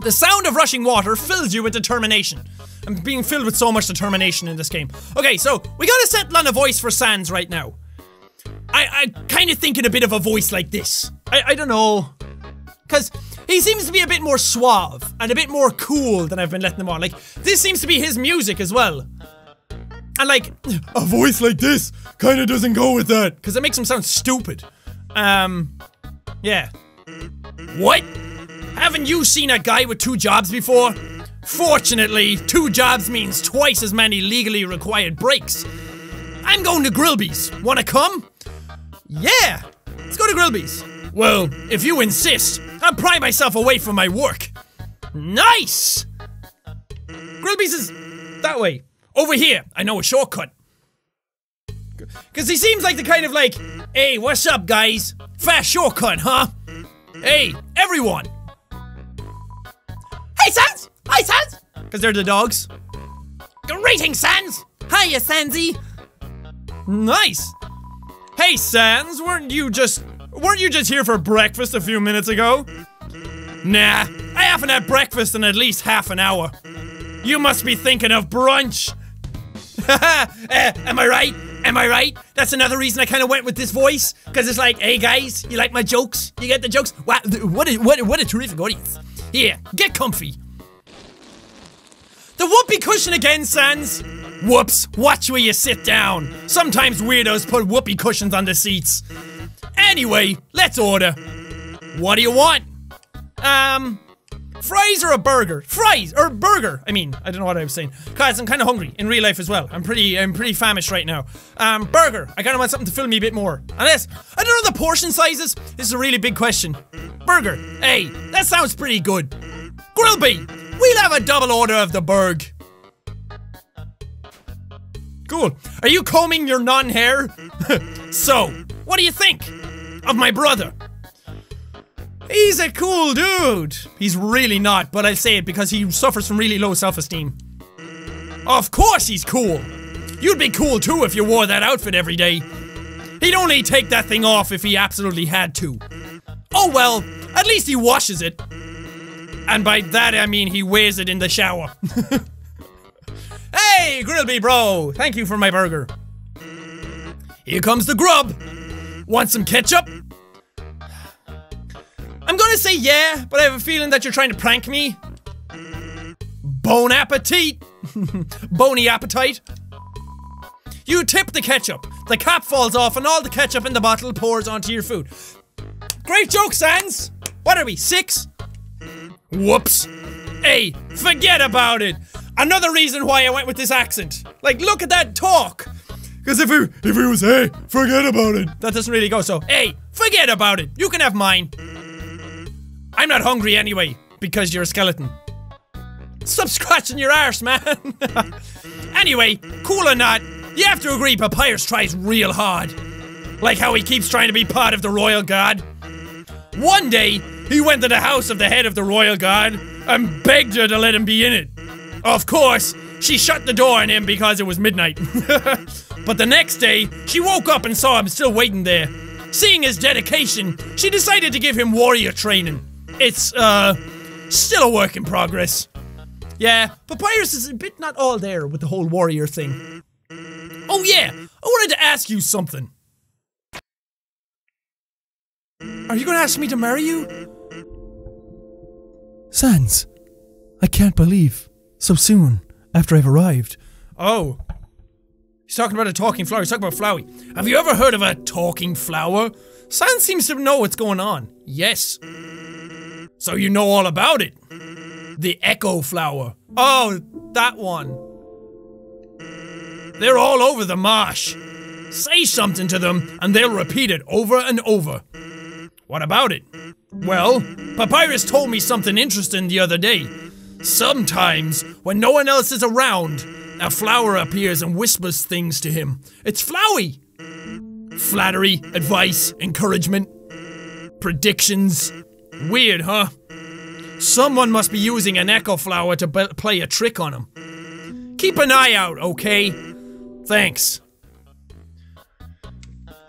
The sound of rushing water fills you with determination. I'm being filled with so much determination in this game. Okay, so we gotta settle on a voice for Sans right now. I, I kind of thinking a bit of a voice like this. I, I don't know. Because he seems to be a bit more suave and a bit more cool than I've been letting him on. Like, this seems to be his music as well. And like, a voice like this kind of doesn't go with that. Because it makes him sound stupid. Um, yeah. What? Haven't you seen a guy with two jobs before? Fortunately, two jobs means twice as many legally required breaks. I'm going to Grillby's. Wanna come? Yeah! Let's go to Grillby's. Well, if you insist, I'll pry myself away from my work. Nice! Grillby's is that way. Over here, I know a shortcut. Cause he seems like the kind of like, hey, what's up guys? Fast shortcut, huh? Hey, everyone! Hey, Sans! Hi, Sans! Because they're the dogs. Greetings, Sans! Hiya, Sansy! Nice! Hey, Sans, weren't you just... weren't you just here for breakfast a few minutes ago? Nah, I haven't had breakfast in at least half an hour. You must be thinking of brunch! Haha! uh, am I right? Am I right? That's another reason I kind of went with this voice. Because it's like, hey guys, you like my jokes? You get the jokes? Wow, what a, what a, what a terrific audience. Here, get comfy. The whoopee cushion again, Sans! Whoops, watch where you sit down. Sometimes weirdos put whoopee cushions on the seats. Anyway, let's order. What do you want? Um, fries or a burger? Fries or burger? I mean, I don't know what I was saying. Cause I'm kind of hungry in real life as well. I'm pretty, I'm pretty famished right now. Um, burger. I kind of want something to fill me a bit more. Unless I don't know the portion sizes. This is a really big question. Burger. Hey, that sounds pretty good. Grillby. We'll have a double order of the burg. Cool. Are you combing your non-hair? So, what do you think of my brother? He's a cool dude. He's really not, but I'll say it because he suffers from really low self-esteem. Of course he's cool. You'd be cool too if you wore that outfit every day. He'd only take that thing off if he absolutely had to. Oh well, at least he washes it. And by that I mean he wears it in the shower. Hey, Grillby bro! Thank you for my burger. Here comes the grub! Want some ketchup? I'm gonna say yeah, but I have a feeling that you're trying to prank me. Bon appetit! Bony appetite. You tip the ketchup. The cap falls off and all the ketchup in the bottle pours onto your food. Great joke, Sans! What are we, six? Whoops. Hey, forget about it. Another reason why I went with this accent. Like, look at that talk. Because if it, if it was, hey, forget about it. That doesn't really go, so, hey, forget about it. You can have mine. I'm not hungry anyway, because you're a skeleton. Stop scratching your arse, man. Anyway, cool or not, you have to agree Papyrus tries real hard. Like how he keeps trying to be part of the Royal Guard. One day, he went to the house of the head of the Royal Guard and begged her to let him be in it. Of course, she shut the door on him because it was midnight. But the next day, she woke up and saw him still waiting there. Seeing his dedication, she decided to give him warrior training. It's, uh, still a work in progress. Yeah, Papyrus is a bit not all there with the whole warrior thing. Oh yeah, I wanted to ask you something. Are you gonna ask me to marry you? Sans, I can't believe, so soon, after I've arrived. Oh. He's talking about a talking flower, he's talking about Flowey. Have you ever heard of a talking flower? Sans seems to know what's going on. Yes. So you know all about it. The echo flower. Oh, that one. They're all over the marsh. Say something to them, and they'll repeat it over and over. What about it? Well, Papyrus told me something interesting the other day. Sometimes, when no one else is around, a flower appears and whispers things to him. It's Flowey! Flattery, advice, encouragement, predictions. Weird, huh? Someone must be using an echo flower to be play a trick on him. Keep an eye out, okay? Thanks.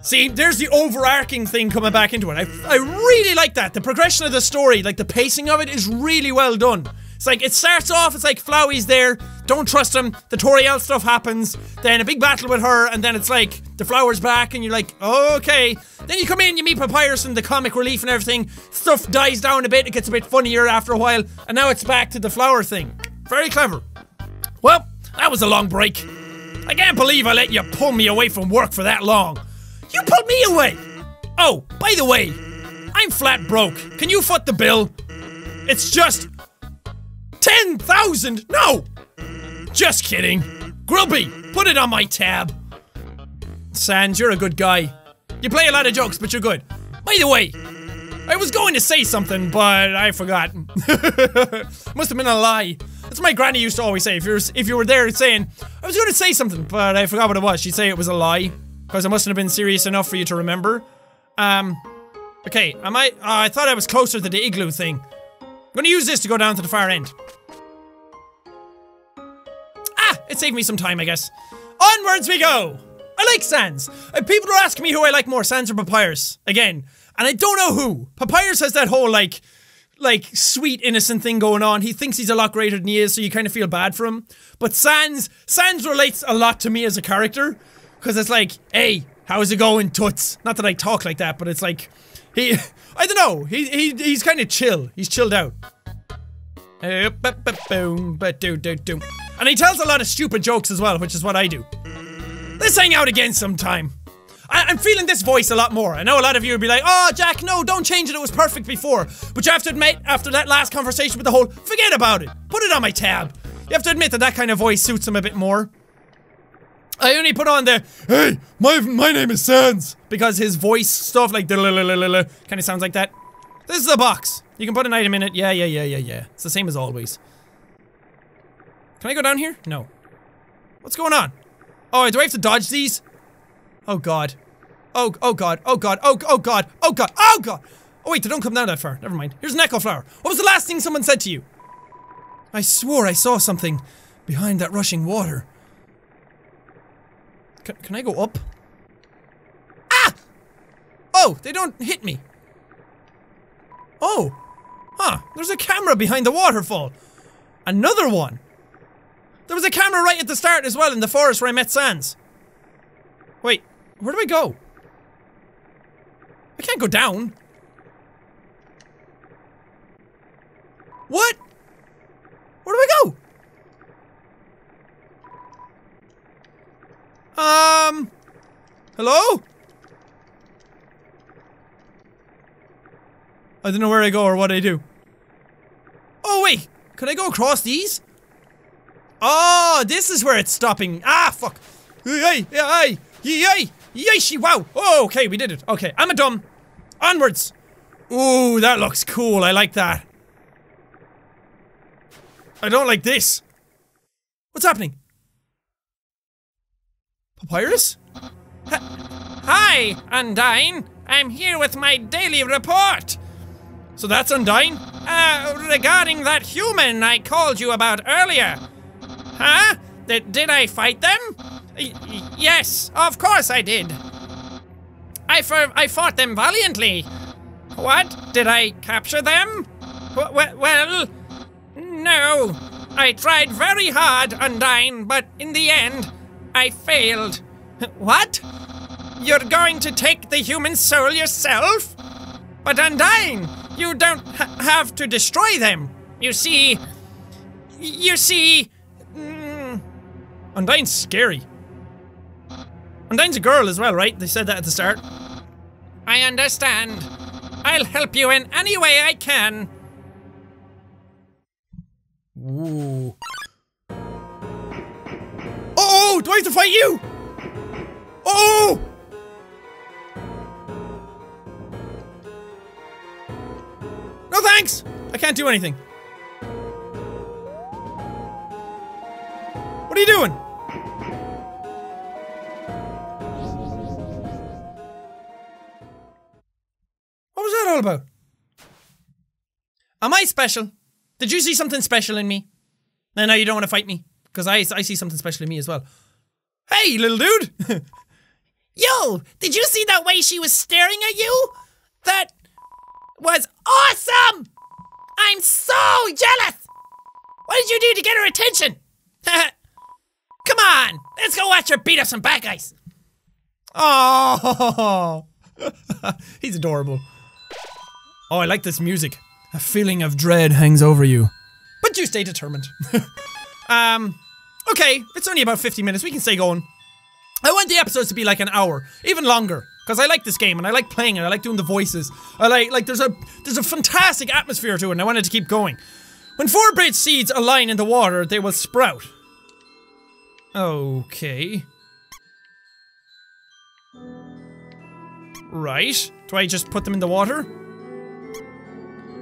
See, there's the overarching thing coming back into it. I, I really like that. The progression of the story, like the pacing of it, is really well done. It's like, it starts off, it's like Flowey's there, don't trust him, the Toriel stuff happens, then a big battle with her, and then it's like, the flower's back, and you're like, okay. Then you come in, you meet Papyrus and the comic relief and everything, stuff dies down a bit, it gets a bit funnier after a while, and now it's back to the flower thing. Very clever. Well, that was a long break. I can't believe I let you pull me away from work for that long. You pulled me away! Oh, by the way, I'm flat broke. Can you foot the bill? It's just... ten thousand! No! Just kidding. Grillby, put it on my tab. Sans, you're a good guy. You play a lot of jokes, but you're good. By the way, I was going to say something, but I forgot. Must have been a lie. That's what my granny used to always say. If you were, if you were there saying, I was going to say something, but I forgot what it was, she'd say it was a lie. Because I mustn't have been serious enough for you to remember. Um, okay, I might- uh, I thought I was closer to the igloo thing. I'm gonna use this to go down to the far end. Ah! It saved me some time, I guess. Onwards we go! I like Sans. Uh, people are asking me who I like more, Sans or Papyrus. Again. And I don't know who. Papyrus has that whole, like, like, sweet, innocent thing going on. He thinks he's a lot greater than he is, so you kind of feel bad for him. But Sans- Sans relates a lot to me as a character. Cause it's like, hey, how's it going, toots? Not that I talk like that, but it's like, he, I don't know, he, he, he's kind of chill, he's chilled out. And he tells a lot of stupid jokes as well, which is what I do. Let's hang out again sometime. I, I'm feeling this voice a lot more. I know a lot of you would be like, oh, Jack, no, don't change it, it was perfect before. But you have to admit, after that last conversation with the whole, forget about it, put it on my tab. You have to admit that that kind of voice suits him a bit more. I only put on the, hey, my my name is Sans, because his voice stuff, like, kind of sounds like that. This is the box. You can put an item in it. Yeah, yeah, yeah, yeah, yeah. It's the same as always. Can I go down here? No. What's going on? Oh, do I have to dodge these? Oh, God. Oh, oh, God. Oh, God. Oh, oh, God. Oh, God. Oh, God. Oh, wait, they don't come down that far. Never mind. Here's an echo flower. What was the last thing someone said to you? I swore I saw something behind that rushing water. Can, can I go up? Ah! Oh, they don't hit me. Oh. Huh, there's a camera behind the waterfall. Another one. There was a camera right at the start as well in the forest where I met Sans. Wait, where do I go? I can't go down. What? Where do I go? Um, hello? I don't know where I go or what I do. Oh wait, can I go across these? Oh, this is where it's stopping. Ah, fuck. Yay, yay, yay, yay, she, wow. Oh, okay, we did it. Okay, I'm a dumb. Onwards. Ooh, that looks cool. I like that. I don't like this. What's happening? Papyrus? H Hi, Undyne! I'm here with my daily report! So that's Undyne? Uh, regarding that human I called you about earlier. Huh? D- did I fight them? Y- y- yes, of course I did. I, f- I fought them valiantly. What? Did I capture them? W- w- well, no. I tried very hard, Undyne, but in the end, I failed. What? You're going to take the human soul yourself? But Undyne, you don't ha- have to destroy them. You see, you see... Mm. Undyne's scary. Undyne's a girl as well, right? They said that at the start. I understand. I'll help you in any way I can. Ooh. Oh, do I have to fight you? Oh! No thanks! I can't do anything. What are you doing? What was that all about? Am I special? Did you see something special in me? No, no, you don't want to fight me. Because I, I see something special in me as well. Hey, little dude! Yo! Did you see that way she was staring at you? That was awesome! I'm so jealous! What did you do to get her attention? Come on! Let's go watch her beat up some bad guys! Oh! He's adorable. Oh, I like this music. A feeling of dread hangs over you. But you stay determined. um, okay, it's only about fifty minutes, we can stay going. I want the episodes to be like an hour, even longer. Because I like this game, and I like playing it, I like doing the voices. I like, like, there's a, there's a fantastic atmosphere to it, and I want it to keep going. When four great seeds align in the water, they will sprout. Okay. Right. Do I just put them in the water?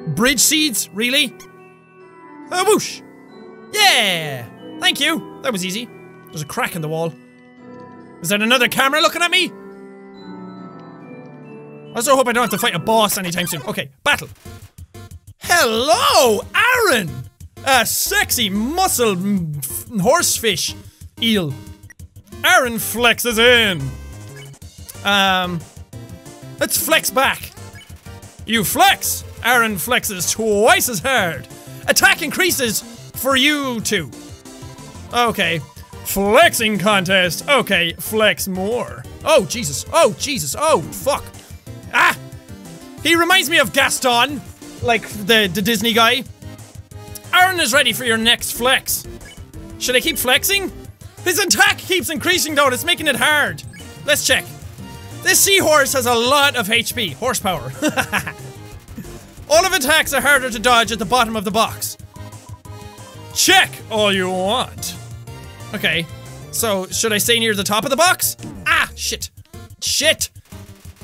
Bridge seeds? Really? Uh, whoosh! Yeah! Thank you! That was easy. There's a crack in the wall. Is that another camera looking at me? I also hope I don't have to fight a boss anytime soon. Okay, battle. Hello, Aaron! A sexy muscle horsefish eel. Aaron flexes in. Um, let's flex back. You flex. Aaron flexes twice as hard. Attack increases for you two. Okay. Flexing contest. Okay, flex more. Oh, Jesus. Oh, Jesus. Oh, fuck. Ah! He reminds me of Gaston. Like, the, the Disney guy. Aaron is ready for your next flex. Should I keep flexing? His attack keeps increasing though, and it's making it hard. Let's check. This seahorse has a lot of H P. Horsepower. All of attacks are harder to dodge at the bottom of the box. Check all you want. Okay. So, should I stay near the top of the box? Ah, shit. Shit.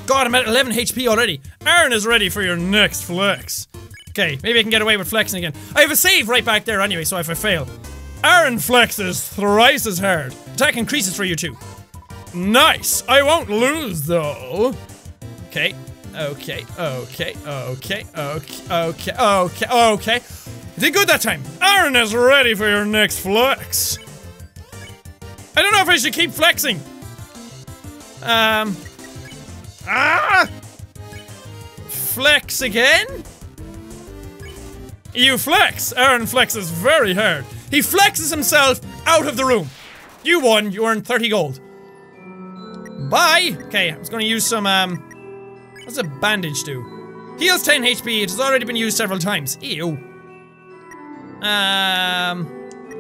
God, I'm at eleven H P already. Aaron is ready for your next flex. Okay, maybe I can get away with flexing again. I have a save right back there anyway, so if I fail. Aaron flexes thrice as hard. Attack increases for you two. Nice. I won't lose, though. Okay. Okay. Okay. Okay. Okay. Okay. Okay. Okay. I did good that time. Aaron is ready for your next flex. I don't know if I should keep flexing. Um... Ah! Flex again? You flex! Aaron flexes very hard. He flexes himself out of the room. You won, you earned thirty gold. Bye! Okay, I was gonna use some, um... what's a bandage do? Heals ten H P, it has already been used several times. Ew. Um...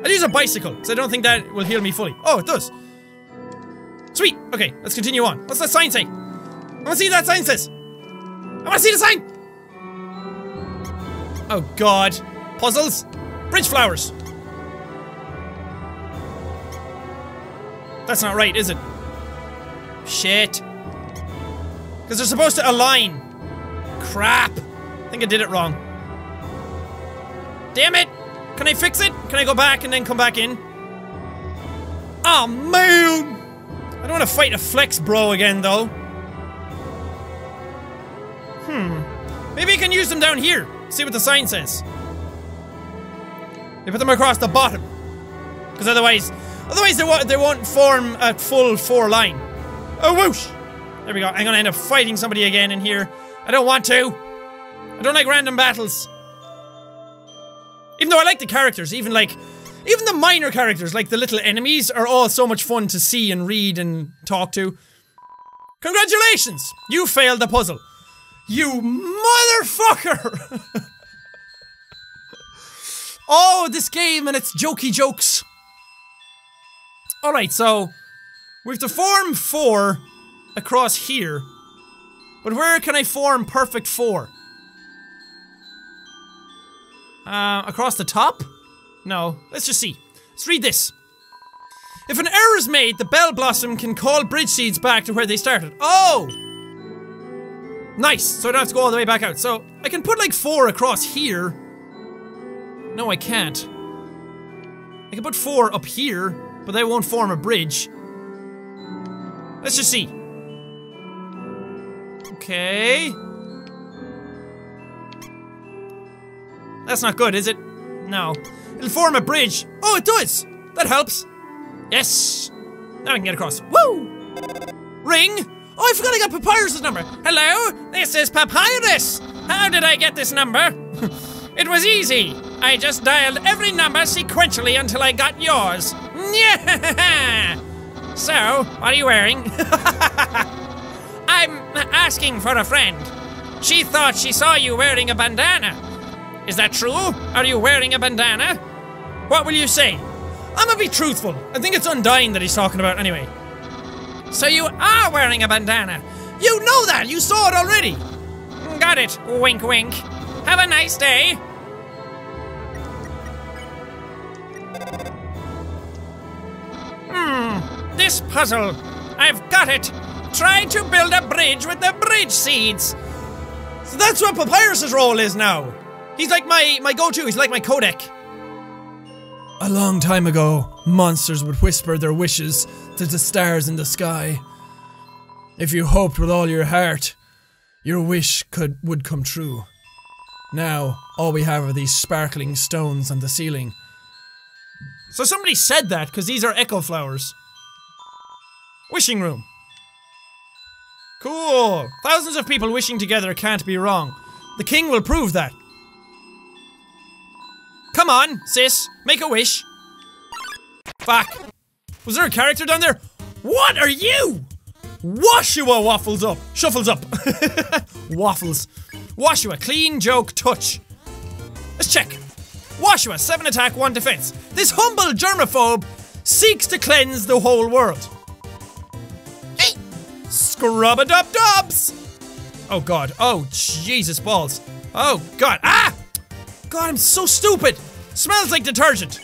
I'll use a bicycle, because I don't think that will heal me fully. Oh, it does. Sweet! Okay, let's continue on. What's that sign say? I wanna see what that sign says! I wanna see the sign! Oh god. Puzzles? Bridge flowers. That's not right, is it? Shit. Because they're supposed to align. Crap. I think I did it wrong. Damn it! Can I fix it? Can I go back and then come back in? Oh, man! I don't wanna fight a flex bro again, though. Hmm. Maybe I can use them down here. See what the sign says. They put them across the bottom, because otherwise, otherwise they won't they won't form a full four line. Oh whoosh! There we go. I'm gonna end up fighting somebody again in here. I don't want to. I don't like random battles. Even though I like the characters, even like, even the minor characters, like the little enemies, are all so much fun to see and read and talk to. Congratulations! You failed the puzzle. You motherfucker! Oh, this game and its jokey jokes. Alright, so we have to form four across here. But where can I form perfect four? Uh, across the top? No, let's just see. Let's read this. If an error is made, the Bell Blossom can call bridge seeds back to where they started. Oh! Nice, so I don't have to go all the way back out. So, I can put like four across here. No, I can't. I can put four up here, but they won't form a bridge. Let's just see. Okay. That's not good, is it? No. It'll form a bridge. Oh, it does! That helps. Yes! Now I can get across. Woo! Ring! Oh, I forgot I got Papyrus' number. Hello? This is Papyrus! How did I get this number? It was easy. I just dialed every number sequentially until I got yours. Yeah. So, what are you wearing? I'm asking for a friend. She thought she saw you wearing a bandana. Is that true? Are you wearing a bandana? What will you say? I'm gonna be truthful. I think it's Undyne that he's talking about anyway. So you are wearing a bandana. You know that. You saw it already. Got it. Wink, wink. Have a nice day. Hmm, this puzzle. I've got it. Try to build a bridge with the bridge seeds. So that's what Papyrus' role is now. He's like my, my go-to, he's like my codec. A long time ago, monsters would whisper their wishes to the stars in the sky. If you hoped with all your heart, your wish could would come true. Now, all we have are these sparkling stones on the ceiling. So somebody said that, because these are echo flowers. Wishing room. Cool. Thousands of people wishing together can't be wrong. The king will prove that. Come on, sis. Make a wish. Fuck. Was there a character down there? What are you? Washua waffles up. Shuffles up. Waffles. Washua, clean joke touch. Let's check. Washua, seven attack, one defense. This humble germaphobe seeks to cleanse the whole world. Hey! Scrub-a-dub-dubs! Oh god, oh Jesus balls. Oh god, ah! God, I'm so stupid! Smells like detergent.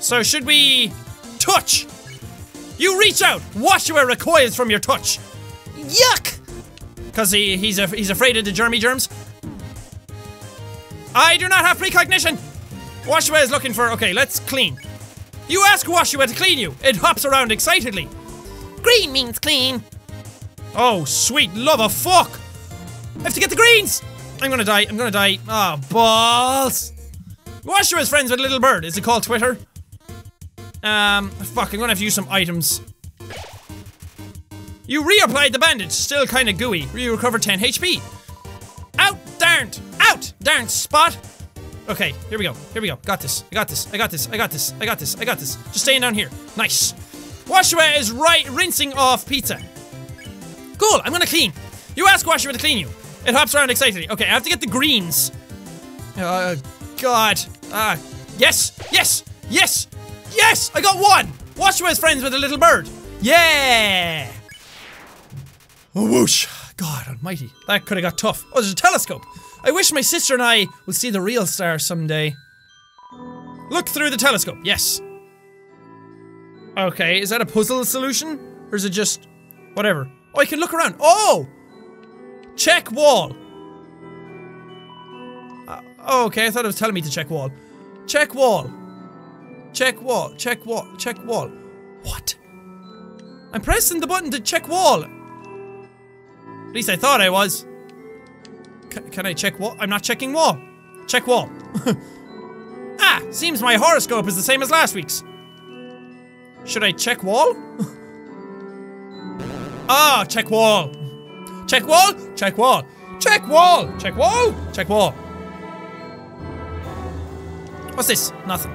So should we... touch? You reach out, Washua recoils from your touch. Yuck! Cause he, he's, a, he's afraid of the germy germs. I do not have precognition! Washua is looking for- okay, let's clean. You ask Washua to clean you. It hops around excitedly. Green means clean. Oh, sweet love of fuck! I have to get the greens! I'm gonna die, I'm gonna die. Ah, oh, balls! Washua is friends with Little Bird. Is it called Twitter? Um, fuck, I'm gonna have to use some items. You reapplied the bandage, still kinda gooey. You recover ten H P. Out, darned! Out, darned spot! Okay, here we go, here we go. Got this, I got this, I got this, I got this, I got this, I got this. Just staying down here. Nice. Washua is right rinsing off pizza. Cool, I'm gonna clean. You ask Washua to clean you. It hops around excitedly. Okay, I have to get the greens. Uh, God. Ah, uh, yes, yes, yes, yes! I got one! Washua is friends with a little bird. Yeah! Oh, whoosh. God almighty. That could have got tough. Oh, there's a telescope. I wish my sister and I would see the real star someday. Look through the telescope. Yes. Okay, is that a puzzle solution? Or is it just... whatever. Oh, I can look around. Oh! Check wall. Uh, oh, okay, I thought it was telling me to check wall. Check wall. Check wall. Check wall. Check wall. What? I'm pressing the button to check wall. At least I thought I was. C- can I check wall? I'm not checking wall. Check wall. Ah, seems my horoscope is the same as last week's. Should I check wall? Ah, check wall. Check wall, check wall, check wall, check wall, check wall. What's this? Nothing.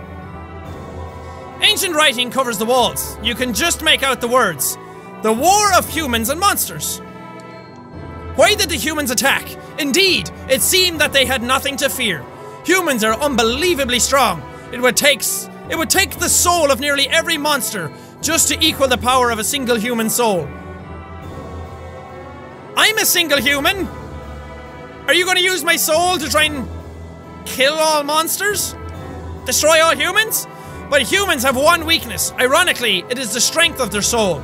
Ancient writing covers the walls. You can just make out the words. The war of humans and monsters. Why did the humans attack? Indeed, it seemed that they had nothing to fear. Humans are unbelievably strong. It would take, it would take the soul of nearly every monster just to equal the power of a single human soul. I'm a single human. Are you going to use my soul to try and kill all monsters? Destroy all humans? But humans have one weakness. Ironically, it is the strength of their soul.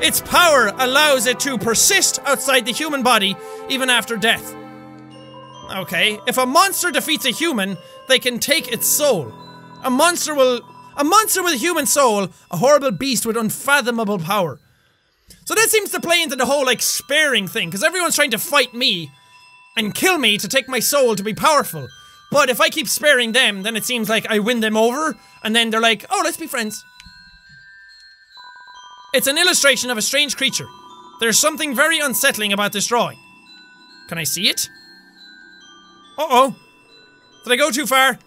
Its power allows it to persist outside the human body, even after death. Okay, if a monster defeats a human, they can take its soul. A monster will... A monster with a human soul, a horrible beast with unfathomable power. So that seems to play into the whole, like, sparing thing, because everyone's trying to fight me and kill me to take my soul to be powerful. But if I keep sparing them, then it seems like I win them over, and then they're like, oh, let's be friends. It's an illustration of a strange creature. There's something very unsettling about this drawing. Can I see it? Uh-oh. Did I go too far?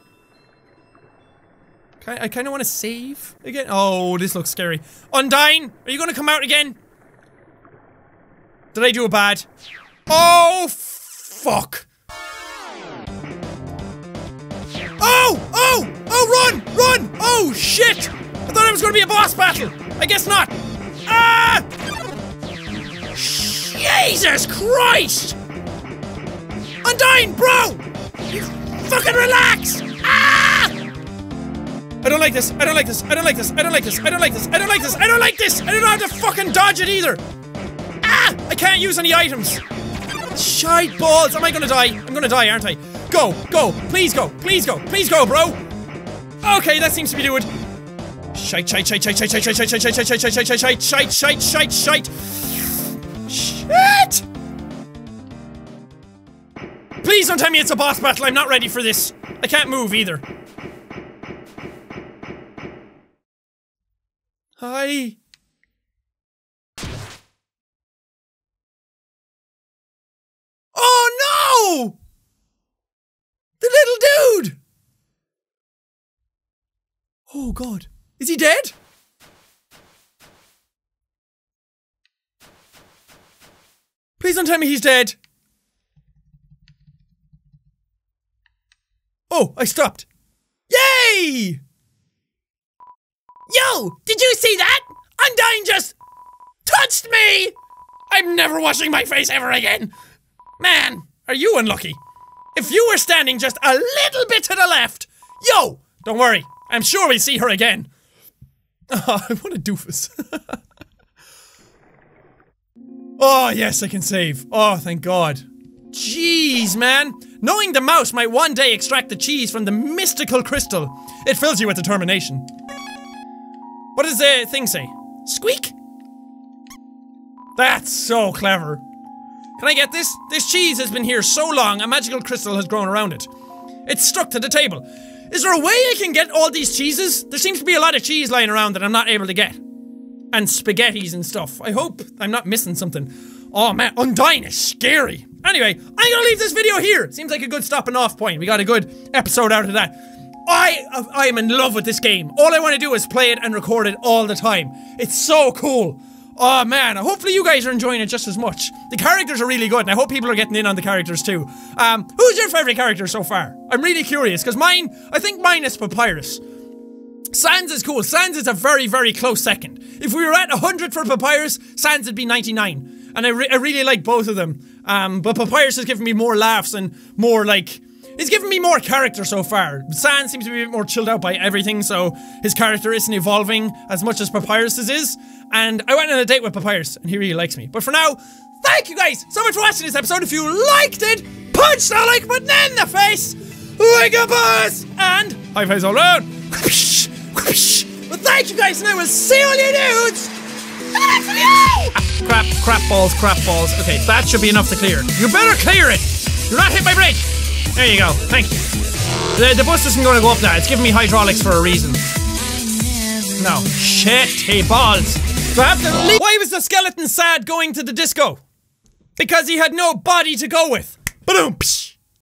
I kind of want to save again. Oh, this looks scary. Undyne, are you going to come out again? Did I do a bad? Oh, fuck. Oh, oh, oh, run, run. Oh, shit. I thought it was going to be a boss battle. I guess not. Ah! Jesus Christ! Undyne, bro! You fucking relax! Ah! I don't like this, I don't like this, I don't like this, I don't like this, I don't like this, I don't like this, I don't like this! I don't know how to fucking dodge it either! Ah! I can't use any items! Shite balls! Am I gonna die? I'm gonna die, aren't I? Go, go, please go, please go, please go, bro! Okay, that seems to be doing. Shite, shite, shite, shite, shite, shite, shite, shite, shite, shite, shite, shite, shite, shite, shite, shite, shite, shit! Please don't tell me it's a boss battle, I'm not ready for this. I can't move either. Hi. Oh no! The little dude! Oh god. Is he dead? Please don't tell me he's dead. Oh, I stopped. Yay! Yo! Did you see that? Undyne just touched me! I'm never washing my face ever again! Man, are you unlucky? If you were standing just a little bit to the left! Yo! Don't worry, I'm sure we'll see her again. Oh, what a doofus. Oh, yes, I can save. Oh, thank God. Jeez, man. Knowing the mouse might one day extract the cheese from the mystical crystal, it fills you with determination. What does the thing say? Squeak? That's so clever. Can I get this? This cheese has been here so long, a magical crystal has grown around it. It's stuck to the table. Is there a way I can get all these cheeses? There seems to be a lot of cheese lying around that I'm not able to get. And spaghettis and stuff. I hope I'm not missing something. Oh man, Undyne is scary. Anyway, I'm gonna leave this video here. Seems like a good stopping off point. We got a good episode out of that. I, I am in love with this game. All I want to do is play it and record it all the time. It's so cool. Oh man, hopefully you guys are enjoying it just as much. The characters are really good, and I hope people are getting in on the characters too. Um, who's your favorite character so far? I'm really curious, because mine, I think mine is Papyrus. Sans is cool. Sans is a very, very close second. If we were at one hundred for Papyrus, Sans would be ninety-nine. And I, re I really like both of them. Um, but Papyrus has given me more laughs and more, like... He's given me more character so far. Sans seems to be a bit more chilled out by everything, so his character isn't evolving as much as Papyrus's is. And I went on a date with Papyrus, and he really likes me. But for now, thank you guys so much for watching this episode. If you liked it, punch the like button in the face! Wake up, boys! And high fives all around! Well, thank you guys, and I will see all you dudes in the next video! Crap, crap balls, crap balls. Okay, that should be enough to clear. You better clear it! You're not hit by bridge! There you go. Thank you. The, the bus isn't going to go up now. It's giving me hydraulics for a reason. No. Shit, he balls. Do I have to leave? Why was the skeleton sad going to the disco? Because he had no body to go with. Ba-doom.